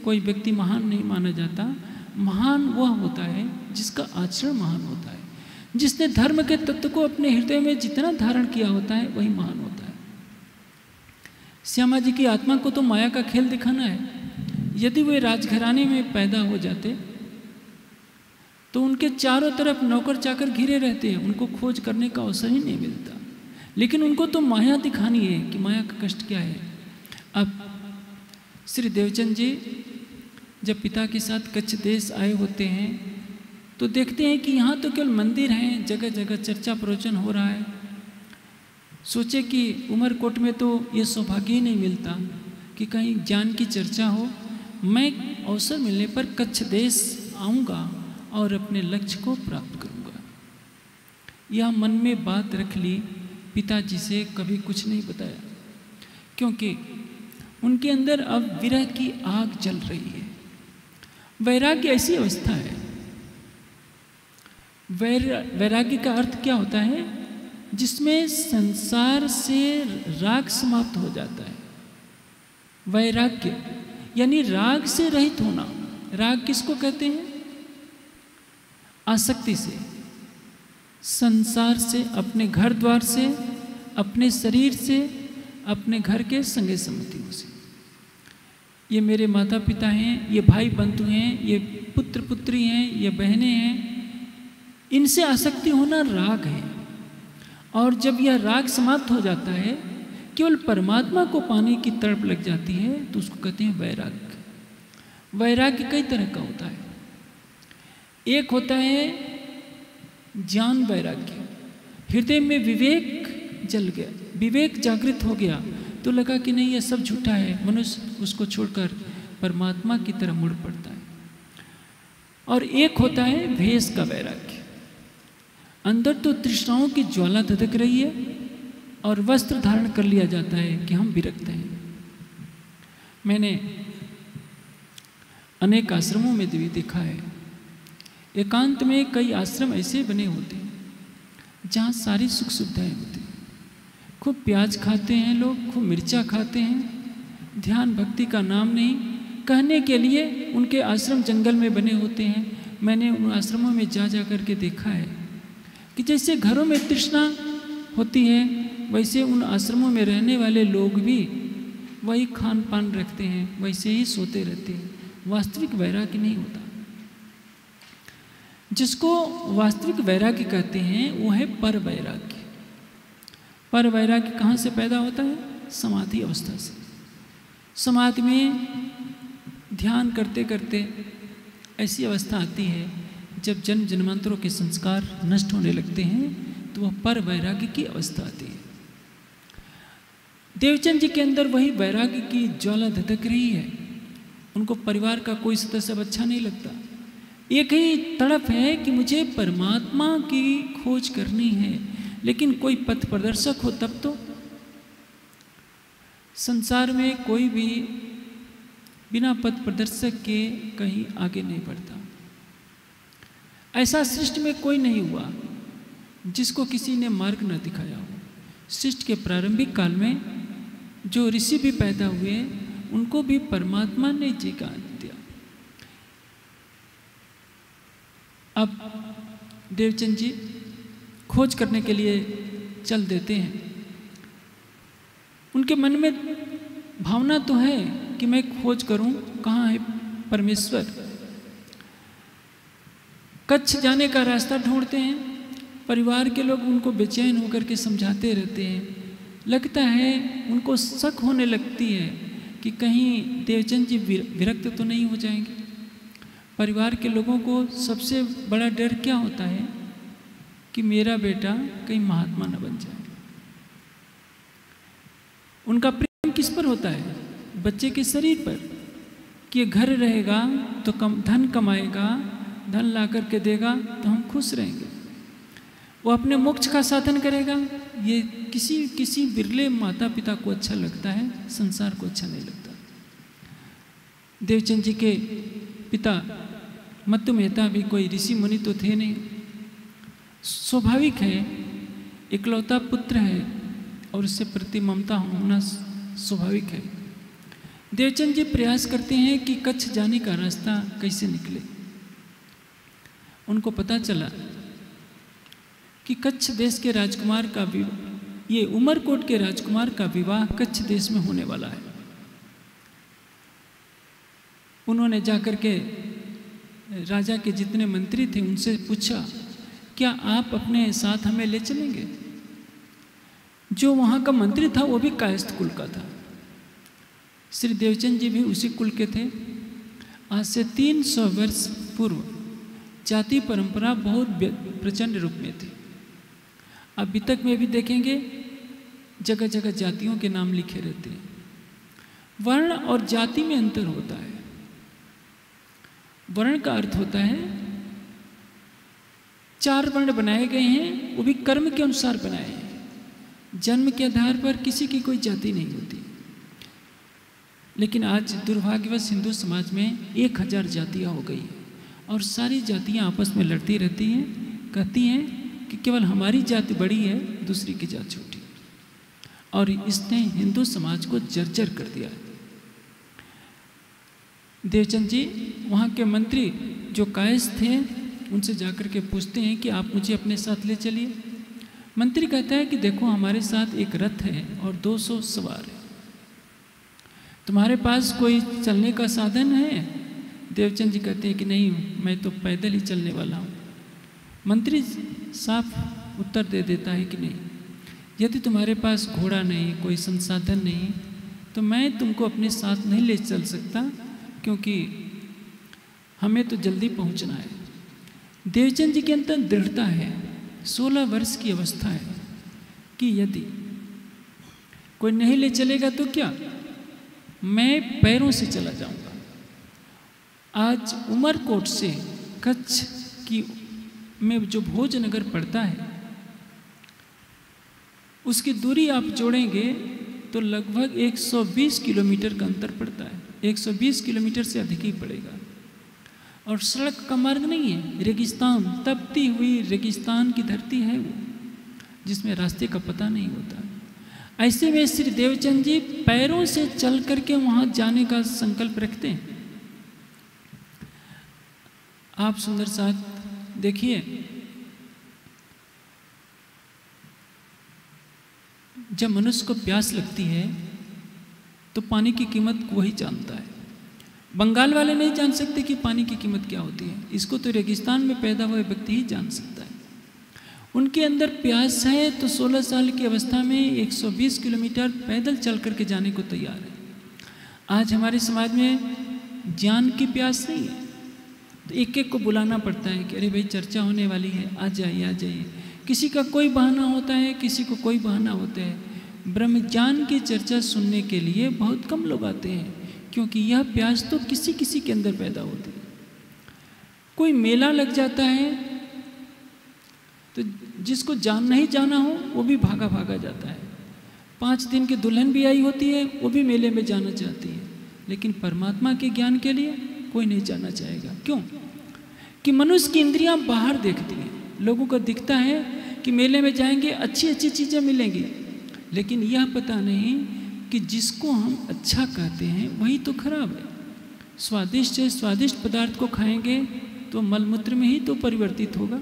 कोई व्यक्ति महान नहीं माना जाता। महान वह होता है जिसका आचरण महान होता है, जिसने धर्म के तत्व को अपने हृदय में जितना धारण किया होता है वही महान होता है। श्यामा जी की आत्मा को तो माया का खेल दिखाना है। यदि वे राजघराने में पैदा हो जाते तो उनके चारों तरफ नौकर चाकर घिरे रहते हैं, उनको खोज करने का अवसर ही नहीं मिलता। लेकिन उनको तो माया दिखानी है कि माया का कष्ट क्या है। अब श्री देवचंद जी जब पिता के साथ कच्छ देश आए होते हैं तो देखते हैं कि यहाँ तो केवल मंदिर हैं, जगह जगह चर्चा प्रवचन हो रहा है। सोचे कि उमरकोट में तो ये सौभाग्य ही नहीं मिलता कि कहीं ज्ञान की चर्चा हो, मैं अवसर मिलने पर कच्छ देश आऊँगा और अपने लक्ष्य को प्राप्त करूँगा। यह मन में बात रख ली। पिताजी से कभी कुछ नहीं बताया, क्योंकि उनके अंदर अब विरह की आग जल रही है। वैराग्य ऐसी अवस्था है। वैराग्य का अर्थ क्या होता है, जिसमें संसार से राग समाप्त हो जाता है। वैराग्य यानी राग से रहित होना। राग किसको कहते हैं, आसक्ति से, संसार से, अपने घर द्वार से, अपने शरीर से, अपने घर के संगे संबंधियों से। ये मेरे माता पिता हैं, ये भाई बंधु हैं, ये पुत्र पुत्री हैं, ये बहनें हैं, इनसे आसक्ति होना राग है। और जब यह राग समाप्त हो जाता है, केवल परमात्मा को पाने की तड़प लग जाती है, तो उसको कहते हैं वैराग्य। वैराग्य कई तरह का होता है। एक होता है ज्ञान वैराग्य, हृदय में विवेक जल गया, विवेक जागृत हो गया तो लगा कि नहीं ये सब झूठा है, मनुष्य उसको छोड़कर परमात्मा की तरह मुड़ पड़ता है। और एक होता है भेष का वैराग्य, अंदर तो तृष्णाओं की ज्वाला धधक रही है और वस्त्र धारण कर लिया जाता है कि हम विरक्त हैं। मैंने अनेक आश्रमों में भी देखा है, एकांत में कई आश्रम ऐसे बने होते हैं जहाँ सारी सुख सुविधाएँ होती हैं। खूब प्याज खाते हैं लोग, खूब मिर्चा खाते हैं, ध्यान भक्ति का नाम नहीं। कहने के लिए उनके आश्रम जंगल में बने होते हैं। मैंने उन आश्रमों में जा जा कर के देखा है कि जैसे घरों में तृष्णा होती है वैसे उन आश्रमों में रहने वाले लोग भी वही खान पान रखते हैं, वैसे ही सोते रहते हैं। वास्तविक वैराग्य नहीं होता। जिसको वास्तविक वैराग्य कहते हैं वो है पर वैराग्य। पर वैराग्य कहाँ से पैदा होता है? समाधि अवस्था से। समाधि में ध्यान करते करते ऐसी अवस्था आती है जब जन्म जन्मांतरों के संस्कार नष्ट होने लगते हैं तो वह पर वैराग्य की अवस्था आती है। देवचंद जी के अंदर वही वैराग्य की ज्वाला धधक रही है। उनको परिवार का कोई सदस्य अच्छा नहीं लगता, एक ही तड़प है कि मुझे परमात्मा की खोज करनी है, लेकिन कोई पथ प्रदर्शक हो तब तो। संसार में कोई भी बिना पथ प्रदर्शक के कहीं आगे नहीं बढ़ता। ऐसा सृष्टि में कोई नहीं हुआ जिसको किसी ने मार्ग न दिखाया हो। सृष्टि के प्रारंभिक काल में जो ऋषि भी पैदा हुए उनको भी परमात्मा ने जिगान दिया। अब देवचंद जी खोज करने के लिए चल देते हैं। उनके मन में भावना तो है कि मैं खोज करूं, कहाँ है परमेश्वर। कच्छ जाने का रास्ता ढूंढते हैं। परिवार के लोग उनको बेचैन होकर के समझाते रहते हैं। लगता है उनको शक होने लगती है कि कहीं देवचंद जी विरक्त तो नहीं हो जाएंगे। परिवार के लोगों को सबसे बड़ा डर क्या होता है कि मेरा बेटा कहीं महात्मा न बन जाए। उनका प्रेम किस पर होता है? बच्चे के शरीर पर, कि ये घर रहेगा तो धन कमाएगा, धन ला करके देगा तो हम खुश रहेंगे। वो अपने मोक्ष का साधन करेगा। ये किसी किसी बिरले माता पिता को अच्छा लगता है, संसार को अच्छा नहीं लगता। देवचंद जी के पिता मत्तु मेहता भी कोई ऋषि मुनि तो थे नहीं। स्वाभाविक है, इकलौता पुत्र है और उससे प्रति ममता होना स्वाभाविक है। देवचंद जी प्रयास करते हैं कि कच्छ जाने का रास्ता कैसे निकले। उनको पता चला कि कच्छ देश के राजकुमार का ये उमरकोट के राजकुमार का विवाह कच्छ देश में होने वाला है। उन्होंने जाकर के राजा के जितने मंत्री थे उनसे पूछा, क्या आप अपने साथ हमें ले चलेंगे? जो वहाँ का मंत्री था वो भी कायस्थ कुल का था। श्री देवचंद जी भी उसी कुल के थे। आज से 300 वर्ष पूर्व जाति परंपरा बहुत प्रचंड रूप में थी। अब बीतक में भी देखेंगे जगह जगह जातियों के नाम लिखे रहते हैं। वर्ण और जाति में अंतर होता है। वर्ण का अर्थ होता है 4 वर्ण बनाए गए हैं, वो भी कर्म के अनुसार बनाए हैं। जन्म के आधार पर किसी की कोई जाति नहीं होती। लेकिन आज दुर्भाग्यवश हिंदू समाज में 1000 जातियाँ हो गई हैं और सारी जातियाँ आपस में लड़ती रहती हैं, कहती हैं कि केवल हमारी जाति बड़ी है, दूसरी की जाति छोटी। और इसने हिंदू समाज को जर्जर कर दिया है। देवचंद जी वहाँ के मंत्री जो कायस्थ थे उनसे जाकर के पूछते हैं कि आप मुझे अपने साथ ले चलिए। मंत्री कहता है कि देखो, हमारे साथ एक रथ है और 200 सवार है, तुम्हारे पास कोई चलने का साधन है? देवचंद जी कहते हैं कि नहीं, मैं तो पैदल ही चलने वाला हूँ। मंत्री साफ उत्तर दे देता है कि नहीं, यदि तुम्हारे पास घोड़ा नहीं, कोई संसाधन नहीं, तो मैं तुमको अपने साथ नहीं ले चल सकता, क्योंकि हमें तो जल्दी पहुँचना है। देवचंद जी के अंतर दृढ़ता है, 16 वर्ष की अवस्था है कि यदि कोई नहीं ले चलेगा तो क्या मैं पैरों से चला जाऊंगा। आज उमरकोट से कच्छ की में जो भोजनगर पड़ता है उसकी दूरी आप जोड़ेंगे तो लगभग 120 किलोमीटर का अंतर पड़ता है, 120 किलोमीटर से अधिक ही पड़ेगा। और सड़क का मार्ग नहीं है, रेगिस्तान, तपती हुई रेगिस्तान की धरती है वो, जिसमें रास्ते का पता नहीं होता। ऐसे में श्री देवचंद जी पैरों से चल करके वहाँ जाने का संकल्प रखते हैं। आप सुंदर साथ देखिए, जब मनुष्य को प्यास लगती है तो पानी की कीमत वही जानता है। बंगाल वाले नहीं जान सकते कि पानी की कीमत क्या होती है, इसको तो रेगिस्तान में पैदा हुए व्यक्ति ही जान सकता है। उनके अंदर प्यास है तो 16 साल की अवस्था में 120 किलोमीटर पैदल चल करके जाने को तैयार है। आज हमारे समाज में ज्ञान की प्यास नहीं है तो एक एक को बुलाना पड़ता है कि अरे भाई चर्चा होने वाली है, आ जाइए आ जाइए। किसी का कोई बहाना होता है, किसी को कोई बहाना होता है। ब्रह्मज्ञान की चर्चा सुनने के लिए बहुत कम लोग आते हैं, क्योंकि यह प्यास तो किसी किसी के अंदर पैदा होती है। कोई मेला लग जाता है तो जिसको जानना ही जाना हो वो भी भागा भागा जाता है। 5 दिन की दुल्हन भी आई होती है, वो भी मेले में जाना चाहती है, लेकिन परमात्मा के ज्ञान के लिए कोई नहीं जाना चाहेगा। क्यों कि मनुष्य की इंद्रियां बाहर देखती हैं, लोगों को दिखता है कि मेले में जाएंगे अच्छी अच्छी चीज़ें मिलेंगी, लेकिन यह पता नहीं कि जिसको हम अच्छा कहते हैं वही तो खराब है। स्वादिष्ट है, स्वादिष्ट पदार्थ को खाएंगे तो मलमूत्र में ही तो परिवर्तित होगा।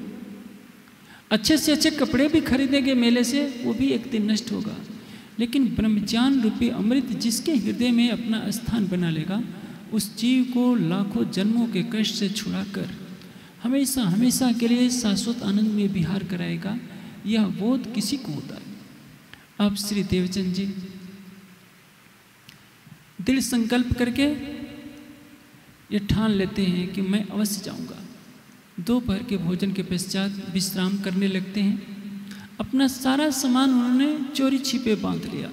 अच्छे से अच्छे कपड़े भी खरीदेंगे मेले से, वो भी एक दिन नष्ट होगा। लेकिन ब्रह्मज्ञान रूपी अमृत जिसके हृदय में अपना स्थान बना लेगा, उस जीव को लाखों जन्मों के कष्ट से छुड़ाकर हमेशा हमेशा के लिए शाश्वत आनंद में विहार कराएगा। यह बोध किसी को होता है। अब श्री देवचंद जी दृढ़ संकल्प करके ये ठान लेते हैं कि मैं अवश्य जाऊंगा। दोपहर के भोजन के पश्चात विश्राम करने लगते हैं। अपना सारा सामान उन्होंने चोरी छिपे बांध लिया।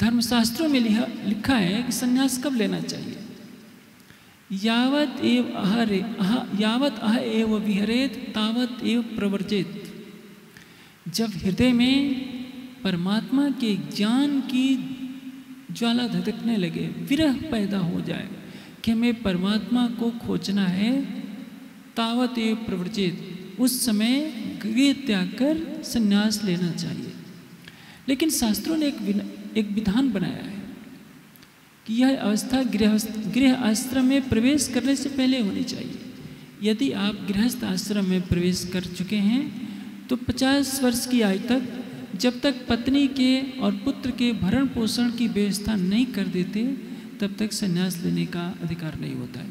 धर्मशास्त्रों में लिखा है कि संन्यास कब लेना चाहिए, यावत अह एव विहरेत तावत एव प्रवर्जेत। जब हृदय में परमात्मा के ज्ञान की ज्वाला धधकने लगे, विरह पैदा हो जाए कि हमें परमात्मा को खोजना है, तावत एव प्रवर्जित, उस समय गृह त्याग कर संन्यास लेना चाहिए। लेकिन शास्त्रों ने एक विधान बनाया है कि यह अवस्था गृह आश्रम में प्रवेश करने से पहले होनी चाहिए। यदि आप गृहस्थ आश्रम में प्रवेश कर चुके हैं तो 50 वर्ष की आयु तक, जब तक पत्नी के और पुत्र के भरण पोषण की व्यवस्था नहीं कर देते, तब तक संन्यास लेने का अधिकार नहीं होता है।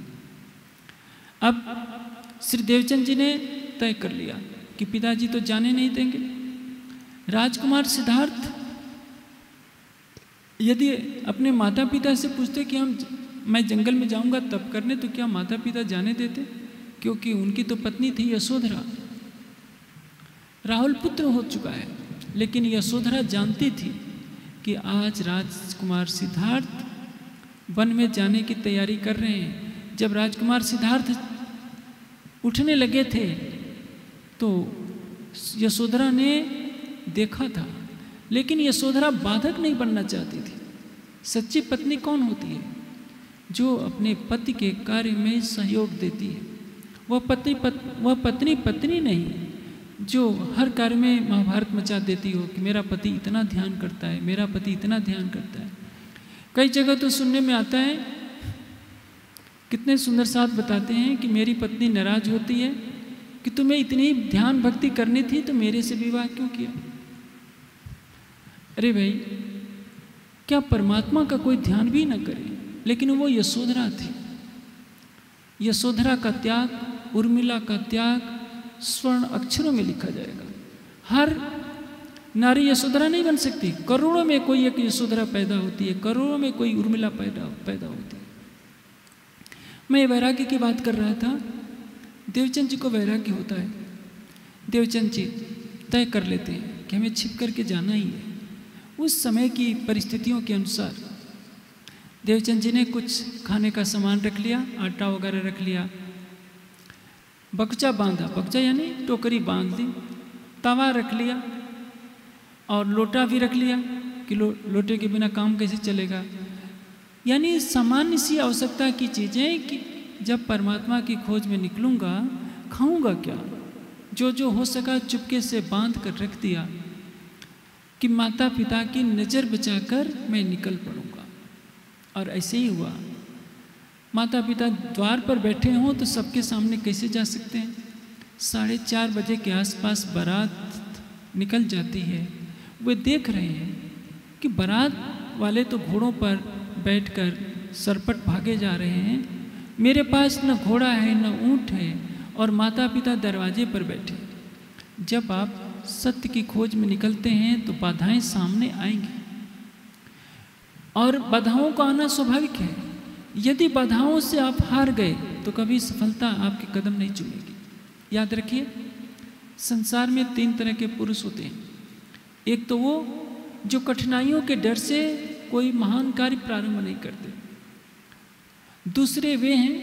अब श्री देवचंद जी ने तय कर लिया कि पिताजी तो जाने नहीं देंगे। राजकुमार सिद्धार्थ यदि अपने माता पिता से पूछते कि मैं जंगल में जाऊंगा तप करने, तो क्या माता पिता जाने देते? क्योंकि उनकी तो पत्नी थी यशोधरा। राहुल पुत्र हो चुका है, लेकिन यशोधरा जानती थी कि आज राजकुमार सिद्धार्थ वन में जाने की तैयारी कर रहे हैं। जब राजकुमार सिद्धार्थ उठने लगे थे तो यशोधरा ने देखा था, लेकिन यशोधरा बाधक नहीं बनना चाहती थी। सच्ची पत्नी कौन होती है? जो अपने पति के कार्य में सहयोग देती है। वह पत्नी नहीं जो हर कार्य में महाभारत मचा देती हो कि मेरा पति इतना ध्यान करता है, मेरा पति इतना ध्यान करता है। कई जगह तो सुनने में आता है, कितने सुंदर साथ बताते हैं कि मेरी पत्नी नाराज होती है कि तुम्हें इतनी ध्यान भक्ति करनी थी तो मेरे से विवाह क्यों किया। अरे भाई, क्या परमात्मा का कोई ध्यान भी ना करे? लेकिन वो यशोधरा थी। यशोधरा का त्याग, उर्मिला का त्याग स्वर्ण अक्षरों में लिखा जाएगा। हर नारी यशोधरा नहीं बन सकती। करोड़ों में कोई एक यशोधरा पैदा होती है, करोड़ों में कोई उर्मिला पैदा होती है। मैं वैराग्य की बात कर रहा था। देवचंद जी को वैराग्य होता है। देवचंद जी तय कर लेते हैं कि हमें छिप करके जाना ही है। उस समय की परिस्थितियों के अनुसार देवचंद जी ने कुछ खाने का सामान रख लिया, आटा वगैरह रख लिया, बगचा बांधा, बगचा यानी टोकरी बांध दी, तवा रख लिया और लोटा भी रख लिया कि लोटे के बिना काम कैसे चलेगा। यानी सामान्य सी आवश्यकता की चीज़ें कि जब परमात्मा की खोज में निकलूँगा खाऊँगा क्या, जो जो हो सका चुपके से बांध कर रख दिया कि माता पिता की नज़र बचाकर मैं निकल पड़ूँगा। और ऐसे ही हुआ। माता पिता द्वार पर बैठे हों तो सबके सामने कैसे जा सकते हैं। 4:30 बजे के आसपास बारात निकल जाती है। वे देख रहे हैं कि बारात वाले तो घोड़ों पर बैठकर सरपट भागे जा रहे हैं, मेरे पास न घोड़ा है न ऊँट है और माता पिता दरवाजे पर बैठे। जब आप सत्य की खोज में निकलते हैं तो बाधाएं सामने आएंगी और बाधाओं का आना स्वाभाविक है। यदि बाधाओं से आप हार गए तो कभी सफलता आपके कदम नहीं चूमेगी। याद रखिए, संसार में 3 तरह के पुरुष होते हैं। एक तो वो जो कठिनाइयों के डर से कोई महान कार्य प्रारंभ नहीं करते। दूसरे वे हैं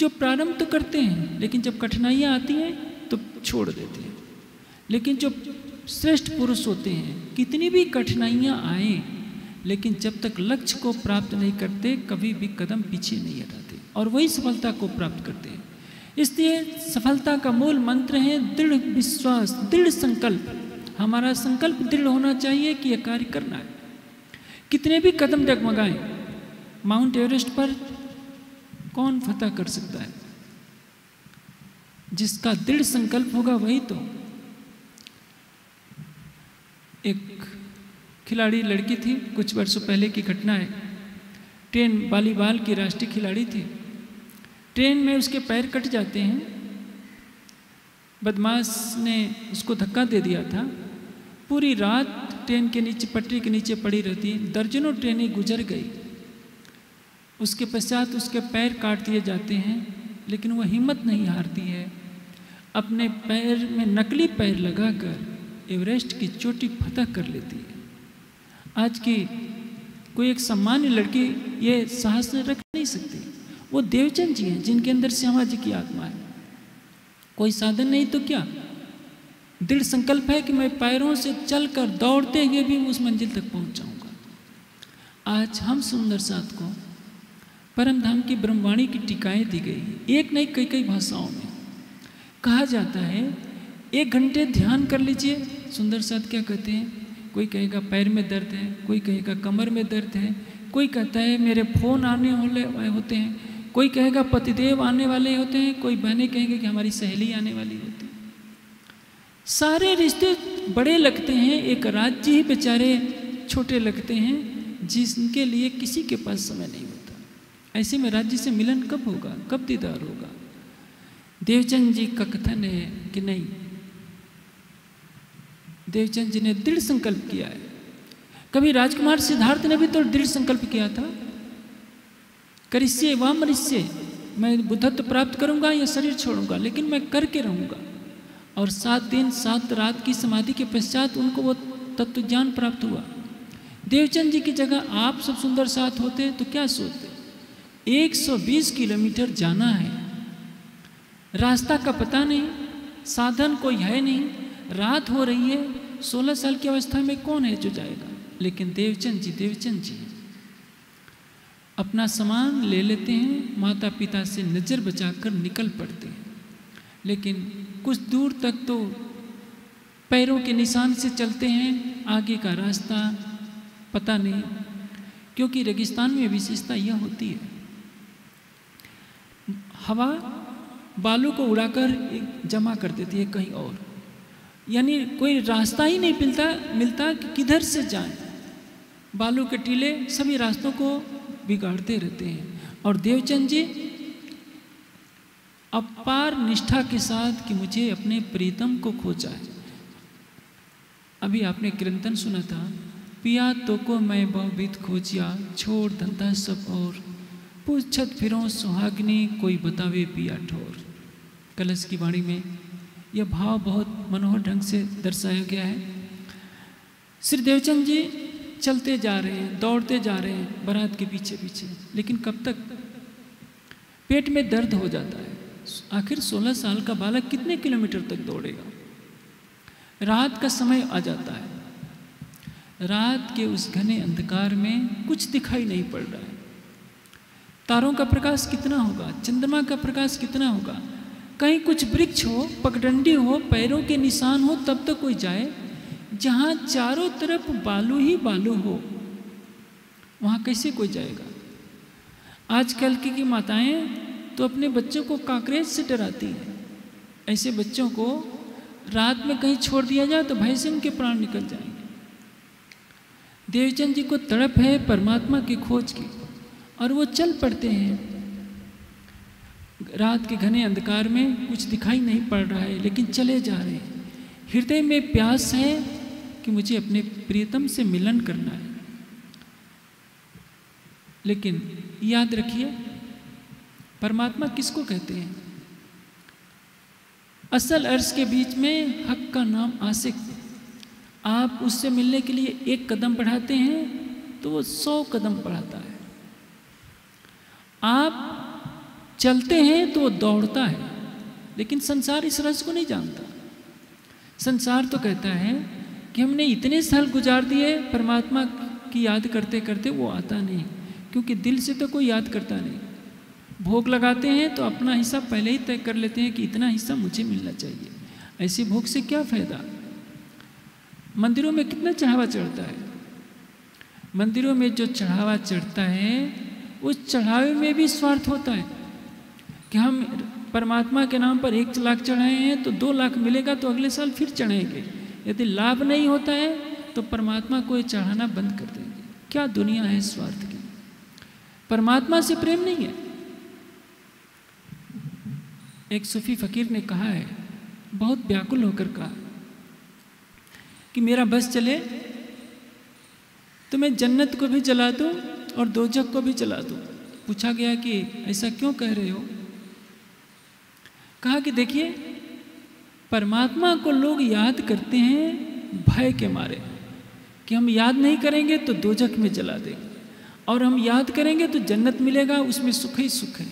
जो प्रारंभ तो करते हैं लेकिन जब कठिनाइयाँ आती हैं तो छोड़ देते हैं। लेकिन जो श्रेष्ठ पुरुष होते हैं कितनी भी कठिनाइयाँ आएँ लेकिन जब तक लक्ष्य को प्राप्त नहीं करते कभी भी कदम पीछे नहीं हटाते और वही सफलता को प्राप्त करते हैं। इसलिए सफलता का मूल मंत्र है दृढ़ विश्वास, दृढ़ संकल्प। हमारा संकल्प दृढ़ होना चाहिए कि यह कार्य करना है। कितने भी कदम डगमगाएं, माउंट एवरेस्ट पर कौन फतह कर सकता है? जिसका दृढ़ संकल्प होगा वही। तो एक खिलाड़ी लड़की थी, कुछ वर्षों पहले की घटना है। ट्रेन, वॉलीबॉल की राष्ट्रीय खिलाड़ी थी, ट्रेन में उसके पैर कट जाते हैं। बदमाश ने उसको धक्का दे दिया था। पूरी रात ट्रेन के नीचे, पटरी के नीचे पड़ी रहती। दर्जनों ट्रेनें गुजर गई। उसके पश्चात उसके पैर काट दिए जाते हैं लेकिन वह हिम्मत नहीं हारती है। अपने पैर में नकली पैर लगाकर एवरेस्ट की चोटी फतह कर लेती है। आज की कोई एक सामान्य लड़की ये साहस रख नहीं सकती। वो देवचंद जी हैं जिनके अंदर श्यामा जी की आत्मा है। कोई साधन नहीं तो क्या, दृढ़ संकल्प है कि मैं पैरों से चलकर दौड़ते हुए भी उस मंजिल तक पहुंच जाऊंगा। आज हम सुंदर साथ को परम धाम की ब्रह्मवाणी की टीकाएँ दी गई, एक नहीं कई कई भाषाओं में। कहा जाता है 1 घंटे ध्यान कर लीजिए। सुंदर साथ क्या कहते हैं? कोई कहेगा पैर में दर्द है, कोई कहेगा कमर में दर्द है, कोई कहता है मेरे फोन आने वाले होते हैं, कोई कहेगा पतिदेव आने वाले होते हैं, कोई बहने कहेंगे कि हमारी सहेली आने वाली होती है। सारे रिश्ते बड़े लगते हैं, एक राज्य ही बेचारे छोटे लगते हैं जिनके लिए किसी के पास समय नहीं होता। ऐसे में राज्य से मिलन कब होगा, कब दीदार होगा? देवचंद जी का कथन है कि नहीं, देवचंद जी ने दृढ़ संकल्प किया है। कभी राजकुमार सिद्धार्थ ने भी तो दृढ़ संकल्प किया था, करिष्ये वाम ऋष्ये, मैं बुद्धत्व प्राप्त करूंगा या शरीर छोड़ूंगा लेकिन मैं करके रहूंगा। और 7 दिन 7 रात की समाधि के पश्चात उनको वो तत्व ज्ञान प्राप्त हुआ। देवचंद जी की जगह आप सब सुंदर साथ होते तो क्या सोचते? 120 किलोमीटर जाना है, रास्ता का पता नहीं, साधन कोई है नहीं, रात हो रही है, 16 साल की अवस्था में कौन है जो जाएगा? लेकिन देवचंद जी अपना सामान ले लेते हैं, माता पिता से नज़र बचाकर निकल पड़ते हैं। लेकिन कुछ दूर तक तो पैरों के निशान से चलते हैं, आगे का रास्ता पता नहीं। क्योंकि रेगिस्तान में विशेषता यह होती है, हवा बालू को उड़ाकर जमा कर देती है कहीं और, यानी कोई रास्ता ही नहीं मिलता कि किधर से जाएं। बालू के टीले सभी रास्तों को बिगाड़ते रहते हैं। और देवचंद जी अपार निष्ठा के साथ कि मुझे अपने प्रीतम को खोजा है। अभी आपने कीर्तन सुना था, पिया तो को मैं बहुविध खोजिया, छोड़ धंधा सब और पूछत फिरो सुहागनी कोई बतावे पिया ठोर। कलश की वाणी में यह भाव बहुत मनोहर ढंग से दर्शाया गया है। श्री देवचंद जी चलते जा रहे हैं, दौड़ते जा रहे हैं बारात के पीछे पीछे, लेकिन कब तक? पेट में दर्द हो जाता है। आखिर 16 साल का बालक कितने किलोमीटर तक दौड़ेगा? रात का समय आ जाता है। रात के उस घने अंधकार में कुछ दिखाई नहीं पड़ रहा है। तारों का प्रकाश कितना होगा, चंद्रमा का प्रकाश कितना होगा, कहीं कुछ वृक्ष हो, पगडंडी हो, पैरों के निशान हो, तब तो कोई जाए। जहाँ चारों तरफ बालू ही बालू हो, वहाँ कैसे कोई जाएगा? आजकल की माताएं तो अपने बच्चों को काकरोच से डराती हैं। ऐसे बच्चों को रात में कहीं छोड़ दिया जाए तो भय से उनके प्राण निकल जाएंगे। देवचंद जी को तड़प है परमात्मा की खोज की, और वो चल पड़ते हैं। रात के घने अंधकार में कुछ दिखाई नहीं पड़ रहा है, लेकिन चले जा रहे हैं। हृदय में प्यास है कि मुझे अपने प्रियतम से मिलन करना है। लेकिन याद रखिए, परमात्मा किसको कहते हैं? असल अर्श के बीच में हक का नाम आशिक। आप उससे मिलने के लिए एक कदम बढ़ाते हैं तो वो 100 कदम बढ़ाता है। आप चलते हैं तो वो दौड़ता है। लेकिन संसार इस रस को नहीं जानता। संसार तो कहता है कि हमने इतने साल गुजार दिए परमात्मा की याद करते करते, वो आता नहीं, क्योंकि दिल से तो कोई याद करता नहीं। भोग लगाते हैं तो अपना हिस्सा पहले ही तय कर लेते हैं कि इतना हिस्सा मुझे मिलना चाहिए। ऐसे भोग से क्या फ़ायदा? मंदिरों में कितना चढ़ावा चढ़ता है। मंदिरों में जो चढ़ावा चढ़ता है, उस चढ़ावे में भी स्वार्थ होता है कि हम परमात्मा के नाम पर 1 लाख चढ़ाए हैं तो 2 लाख मिलेगा, तो अगले साल फिर चढ़ाएंगे। यदि लाभ नहीं होता है तो परमात्मा को ये चढ़ाना बंद कर देंगे। क्या दुनिया है स्वार्थ की! परमात्मा से प्रेम नहीं है। एक सूफी फकीर ने कहा है, बहुत व्याकुल होकर कहा कि मेरा बस चले तो मैं जन्नत को भी जला दूं और दोजख को भी जला दूं। पूछा गया कि ऐसा क्यों कह रहे हो? कहा कि देखिए, परमात्मा को लोग याद करते हैं भय के मारे कि हम याद नहीं करेंगे तो दोजख में जला देंगे, और हम याद करेंगे तो जन्नत मिलेगा, उसमें सुख ही सुख है।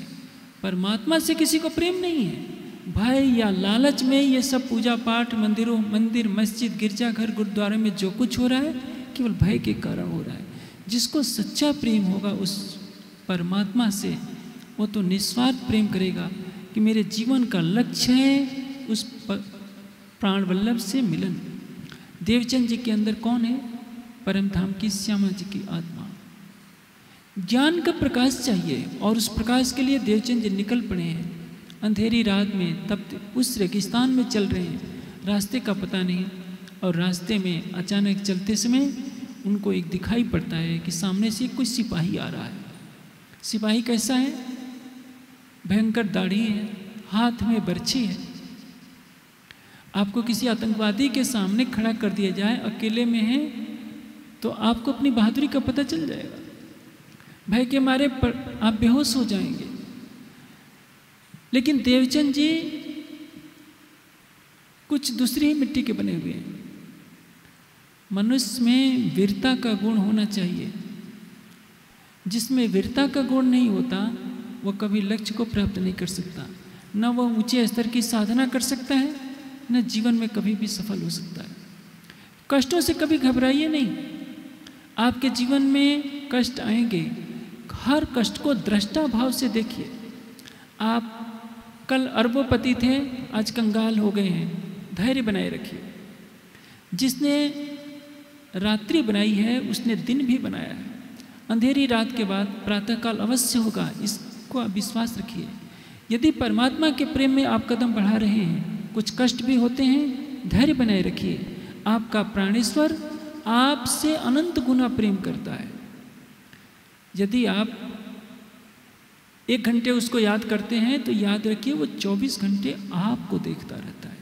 परमात्मा से किसी को प्रेम नहीं है। भय या लालच में ये सब पूजा पाठ, मंदिरों, मंदिर, मस्जिद, गिरजाघर, गुरुद्वारे में जो कुछ हो रहा है केवल भय के कारण हो रहा है। जिसको सच्चा प्रेम होगा उस परमात्मा से, वो तो निस्वार्थ प्रेम करेगा कि मेरे जीवन का लक्ष्य है उस प्राण वल्लभ से मिलन। देवचंद जी के अंदर कौन है? परमधाम की श्यामा जी की आत्मा। ज्ञान का प्रकाश चाहिए, और उस प्रकाश के लिए देवचंद जी निकल पड़े हैं। अंधेरी रात में तब उस रेगिस्तान में चल रहे हैं, रास्ते का पता नहीं, और रास्ते में अचानक चलते समय उनको एक दिखाई पड़ता है कि सामने से कोई सिपाही आ रहा है। सिपाही कैसा है? भयंकर दाढ़ी है, हाथ में बर्छी है। आपको किसी आतंकवादी के सामने खड़ा कर दिया जाए, अकेले में है, तो आपको अपनी बहादुरी का पता चल जाएगा। भय के मारे आप बेहोश हो जाएंगे। लेकिन देवचंद जी कुछ दूसरी ही मिट्टी के बने हुए हैं। मनुष्य में वीरता का गुण होना चाहिए। जिसमें वीरता का गुण नहीं होता, वो कभी लक्ष्य को प्राप्त नहीं कर सकता। न वो ऊंचे स्तर की साधना कर सकता है, न जीवन में कभी भी सफल हो सकता है। कष्टों से कभी घबराइए नहीं। आपके जीवन में कष्ट आएंगे, हर कष्ट को दृष्टा भाव से देखिए। आप कल अरबोपति थे, आज कंगाल हो गए हैं। धैर्य बनाए रखिए। जिसने रात्रि बनाई है उसने दिन भी बनाया है। अंधेरी रात के बाद प्रातःकाल अवश्य होगा, इसको आप विश्वास रखिए। यदि परमात्मा के प्रेम में आप कदम बढ़ा रहे हैं, कुछ कष्ट भी होते हैं, धैर्य बनाए रखिए। आपका प्राणेश्वर आपसे अनंत गुना प्रेम करता है। यदि आप 1 घंटे उसको याद करते हैं तो याद रखिए वो 24 घंटे आपको देखता रहता है।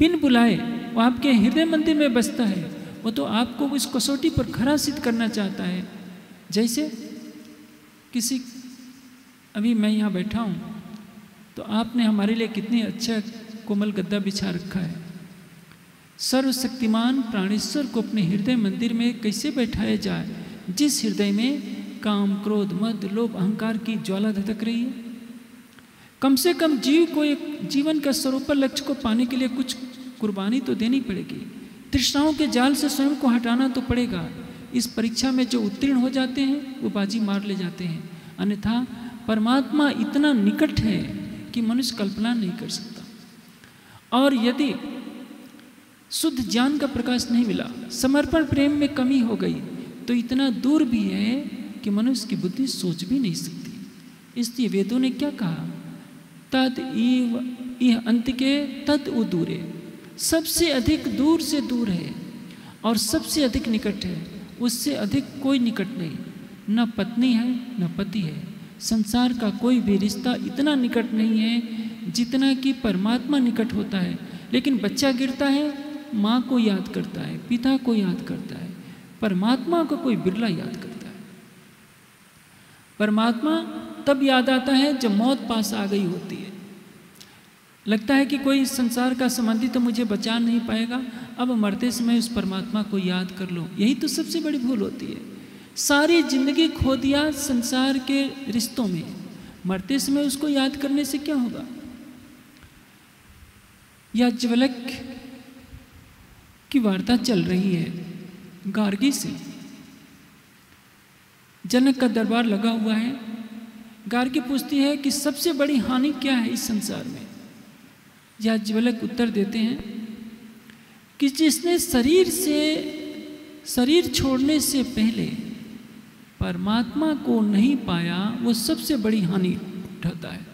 बिन बुलाए वो आपके हृदय मंदिर में बसता है। वो तो आपको उस कसौटी पर खरा सिद्ध करना चाहता है। जैसे किसी, अभी मैं यहाँ बैठा हूँ तो आपने हमारे लिए कितनी अच्छा कोमल गद्दा बिछा रखा है। सर्वशक्तिमान प्राणेश्वर को अपने हृदय मंदिर में कैसे बैठाया जाए जिस हृदय में काम, क्रोध, मद, लोभ, अहंकार की ज्वाला धधक रही है। कम से कम जीव को एक जीवन का स्वरूप लक्ष्य को पाने के लिए कुछ कुर्बानी तो देनी पड़ेगी। तृष्णाओं के जाल से स्वयं को हटाना तो पड़ेगा। इस परीक्षा में जो उत्तीर्ण हो जाते हैं वो बाजी मार ले जाते हैं, अन्यथा परमात्मा इतना निकट है कि मनुष्य कल्पना नहीं कर सकता। और यदि शुद्ध ज्ञान का प्रकाश नहीं मिला, समर्पण प्रेम में कमी हो गई, तो इतना दूर भी है कि मनुष्य की बुद्धि सोच भी नहीं सकती। इसलिए वेदों ने क्या कहा, तद इह अंत के तद उदूरे, सबसे अधिक दूर से दूर है और सबसे अधिक निकट है, उससे अधिक कोई निकट नहीं। न पत्नी है न पति है, संसार का कोई भी रिश्ता इतना निकट नहीं है जितना कि परमात्मा निकट होता है। लेकिन बच्चा गिरता है, माँ को याद करता है, पिता को याद करता है, परमात्मा को कोई बिरला याद करता है। परमात्मा तब याद आता है जब मौत पास आ गई होती है, लगता है कि कोई संसार का संबंधी तो मुझे बचा नहीं पाएगा, अब मरते समय उस परमात्मा को याद कर लो। यही तो सबसे बड़ी भूल होती है। सारी जिंदगी खो दिया संसार के रिश्तों में, मरते समय उसको याद करने से क्या होगा। या ज्वलक की वार्ता चल रही है गार्गी से, जनक का दरबार लगा हुआ है। गार्गी पूछती है कि सबसे बड़ी हानि क्या है इस संसार में। या ज्वलक उत्तर देते हैं कि जिसने शरीर छोड़ने से पहले परमात्मा को नहीं पाया वो सबसे बड़ी हानि उठाता है।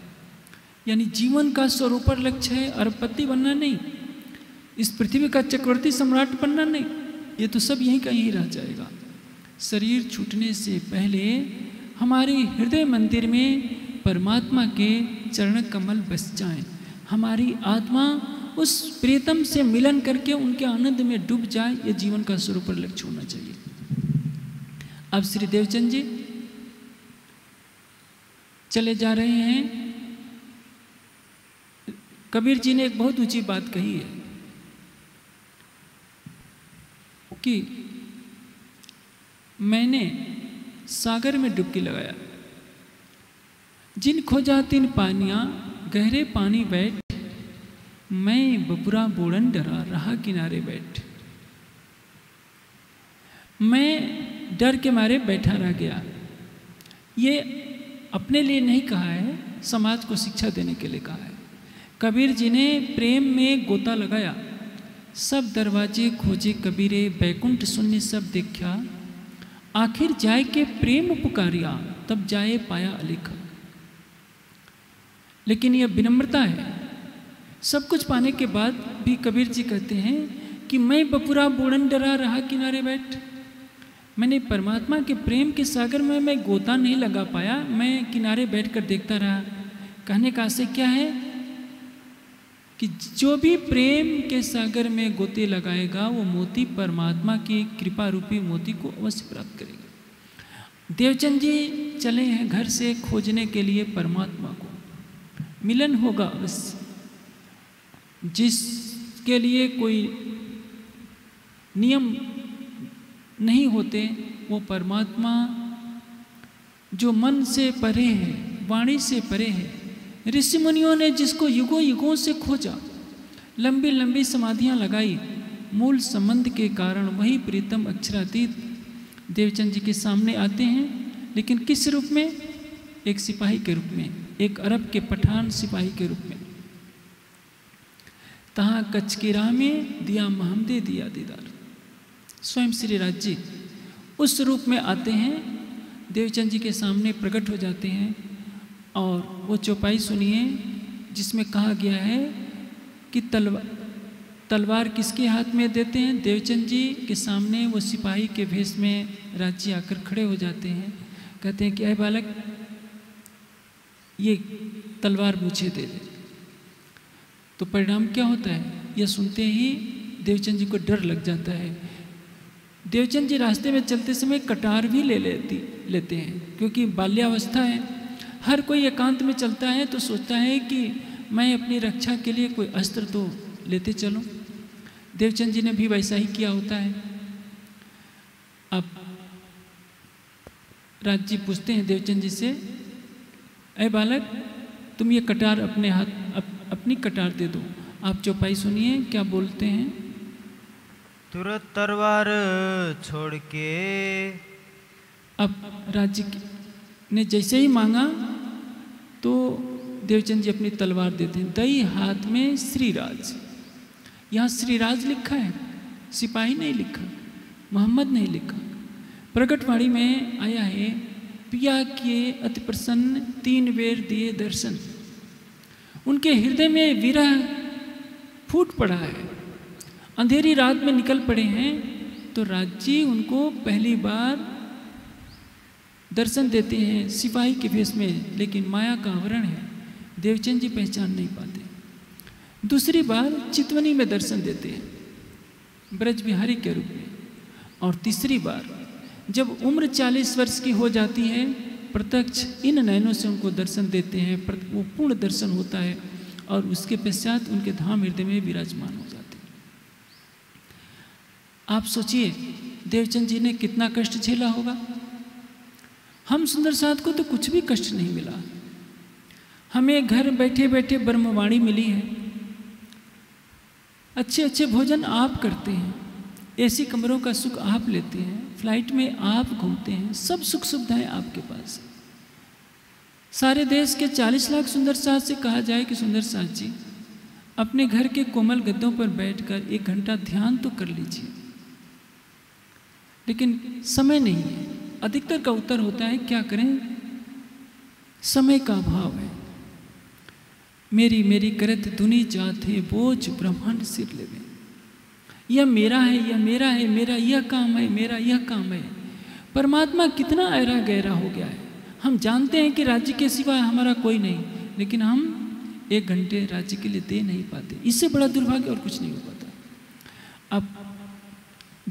यानी जीवन का स्वरूपर लक्ष्य है अरबपति बनना नहीं, इस पृथ्वी का चक्रवर्ती सम्राट बनना नहीं, ये तो सब यहीं का यहीं रह जाएगा। शरीर छूटने से पहले हमारे हृदय मंदिर में परमात्मा के चरण कमल बस जाएं, हमारी आत्मा उस प्रियतम से मिलन करके उनके आनंद में डूब जाए, ये जीवन का स्वरूपर लक्ष्य होना चाहिए। अब श्री देवचंद जी चले जा रहे हैं। कबीर जी ने एक बहुत ऊंची बात कही है कि मैंने सागर में डुबकी लगाया, जिन खोजा तिन पानियाँ गहरे पानी बैठ, मैं बपुरा बोड़न डरा रहा किनारे बैठ। मैं डर के मारे बैठा रह गया, ये अपने लिए नहीं कहा है, समाज को शिक्षा देने के लिए कहा है। कबीर जी ने प्रेम में गोता लगाया, सब दरवाजे खोजे कबीरे बैकुंठ शून्य सब देखा, आखिर जाए के प्रेम पुकारिया तब जाए पाया अलिखा। लेकिन यह विनम्रता है। सब कुछ पाने के बाद भी कबीर जी कहते हैं कि मैं बपुरा बूढ़न डरा रहा किनारे बैठ, मैंने परमात्मा के प्रेम के सागर में मैं गोता नहीं लगा पाया, मैं किनारे बैठ कर देखता रहा। कहने का आशय क्या है कि जो भी प्रेम के सागर में गोते लगाएगा वो मोती परमात्मा की कृपा रूपी मोती को अवश्य प्राप्त करेगा। देवचंद जी चले हैं घर से खोजने के लिए परमात्मा को, मिलन होगा अवश्य, जिसके लिए कोई नियम नहीं होते। वो परमात्मा जो मन से परे है, वाणी से परे है, ऋषि मुनियों ने जिसको युगों युगों से खोजा, लंबी लंबी समाधियां लगाई, मूल संबंध के कारण वही प्रीतम अक्षरातीत देवचंद जी के सामने आते हैं। लेकिन किस रूप में? एक सिपाही के रूप में, एक अरब के पठान सिपाही के रूप में। तहां कच्छ की राह में दिया महमदे दिया दीदार, स्वयं श्री राज्य उस रूप में आते हैं, देवचंद जी के सामने प्रकट हो जाते हैं। और वो चौपाई सुनिए जिसमें कहा गया है कि तलवार किसके हाथ में देते हैं। देवचंद जी के सामने वो सिपाही के भेष में राज्य आकर खड़े हो जाते हैं, कहते हैं कि अरे बालक, ये तलवार मुझे दे दे। तो परिणाम क्या होता है, यह सुनते ही देवचंद जी को डर लग जाता है। देवचंद जी रास्ते में चलते समय कटार भी लेते हैं, क्योंकि बाल्यावस्था है। हर कोई एकांत में चलता है तो सोचता है कि मैं अपनी रक्षा के लिए कोई अस्त्र तो लेते चलूं। देवचंद जी ने भी वैसा ही किया होता है। अब राज जी पूछते हैं देवचंद जी से, अरे बालक तुम ये कटार अपने हाथ अपनी कटार दे दो। आप चौपाई सुनिए क्या बोलते हैं। तुरंत तलवार छोड़ के, अब राज्य ने जैसे ही मांगा तो देवचंद जी अपनी तलवार देते हैं। दई हाथ में श्रीराज, यहाँ श्रीराज लिखा है, सिपाही नहीं लिखा, मोहम्मद नहीं लिखा। प्रकटवाणी में आया है पिया किए अति प्रसन्न, तीन बेर दिए दर्शन। उनके हृदय में विरह फूट पड़ा है। अंधेरी रात में निकल पड़े हैं तो राजी उनको पहली बार दर्शन देते हैं सिपाही के भेष में, लेकिन माया का आवरण है, देवचंद जी पहचान नहीं पाते। दूसरी बार चितवनी में दर्शन देते हैं ब्रज बिहारी के रूप में, और तीसरी बार जब उम्र 40 वर्ष की हो जाती है प्रत्यक्ष इन नयनों से उनको दर्शन देते हैं। वो पूर्ण दर्शन होता है और उसके पश्चात उनके धाम हृदय में विराजमान हो जाते। आप सोचिए देवचंद जी ने कितना कष्ट झेला होगा। हम सुंदर साथ को तो कुछ भी कष्ट नहीं मिला, हमें घर बैठे बैठे ब्रह्मवाणी मिली है, अच्छे अच्छे भोजन आप करते हैं, एसी कमरों का सुख आप लेते हैं, फ्लाइट में आप घूमते हैं, सब सुख सुविधाएं आपके पास है। सारे देश के 40 लाख सुंदर साथ से कहा जाए कि सुंदर साथ जी अपने घर के कोमल गद्दों पर बैठकर 1 घंटा ध्यान तो कर लीजिए, लेकिन समय नहीं है। अधिकतर का उत्तर होता है क्या करें, समय का अभाव है। मेरी मेरी करत दुनी जाते, बोझ ब्रह्मांड सिर लेवे। यह मेरा है, यह मेरा है, मेरा यह काम है, मेरा यह काम है। परमात्मा कितना ऐरा गहरा हो गया है। हम जानते हैं कि राज्य के सिवा हमारा कोई नहीं, लेकिन हम 1 घंटे राज्य के लिए दे नहीं पाते। इससे बड़ा दुर्भाग्य और कुछ नहीं हो पाता। अब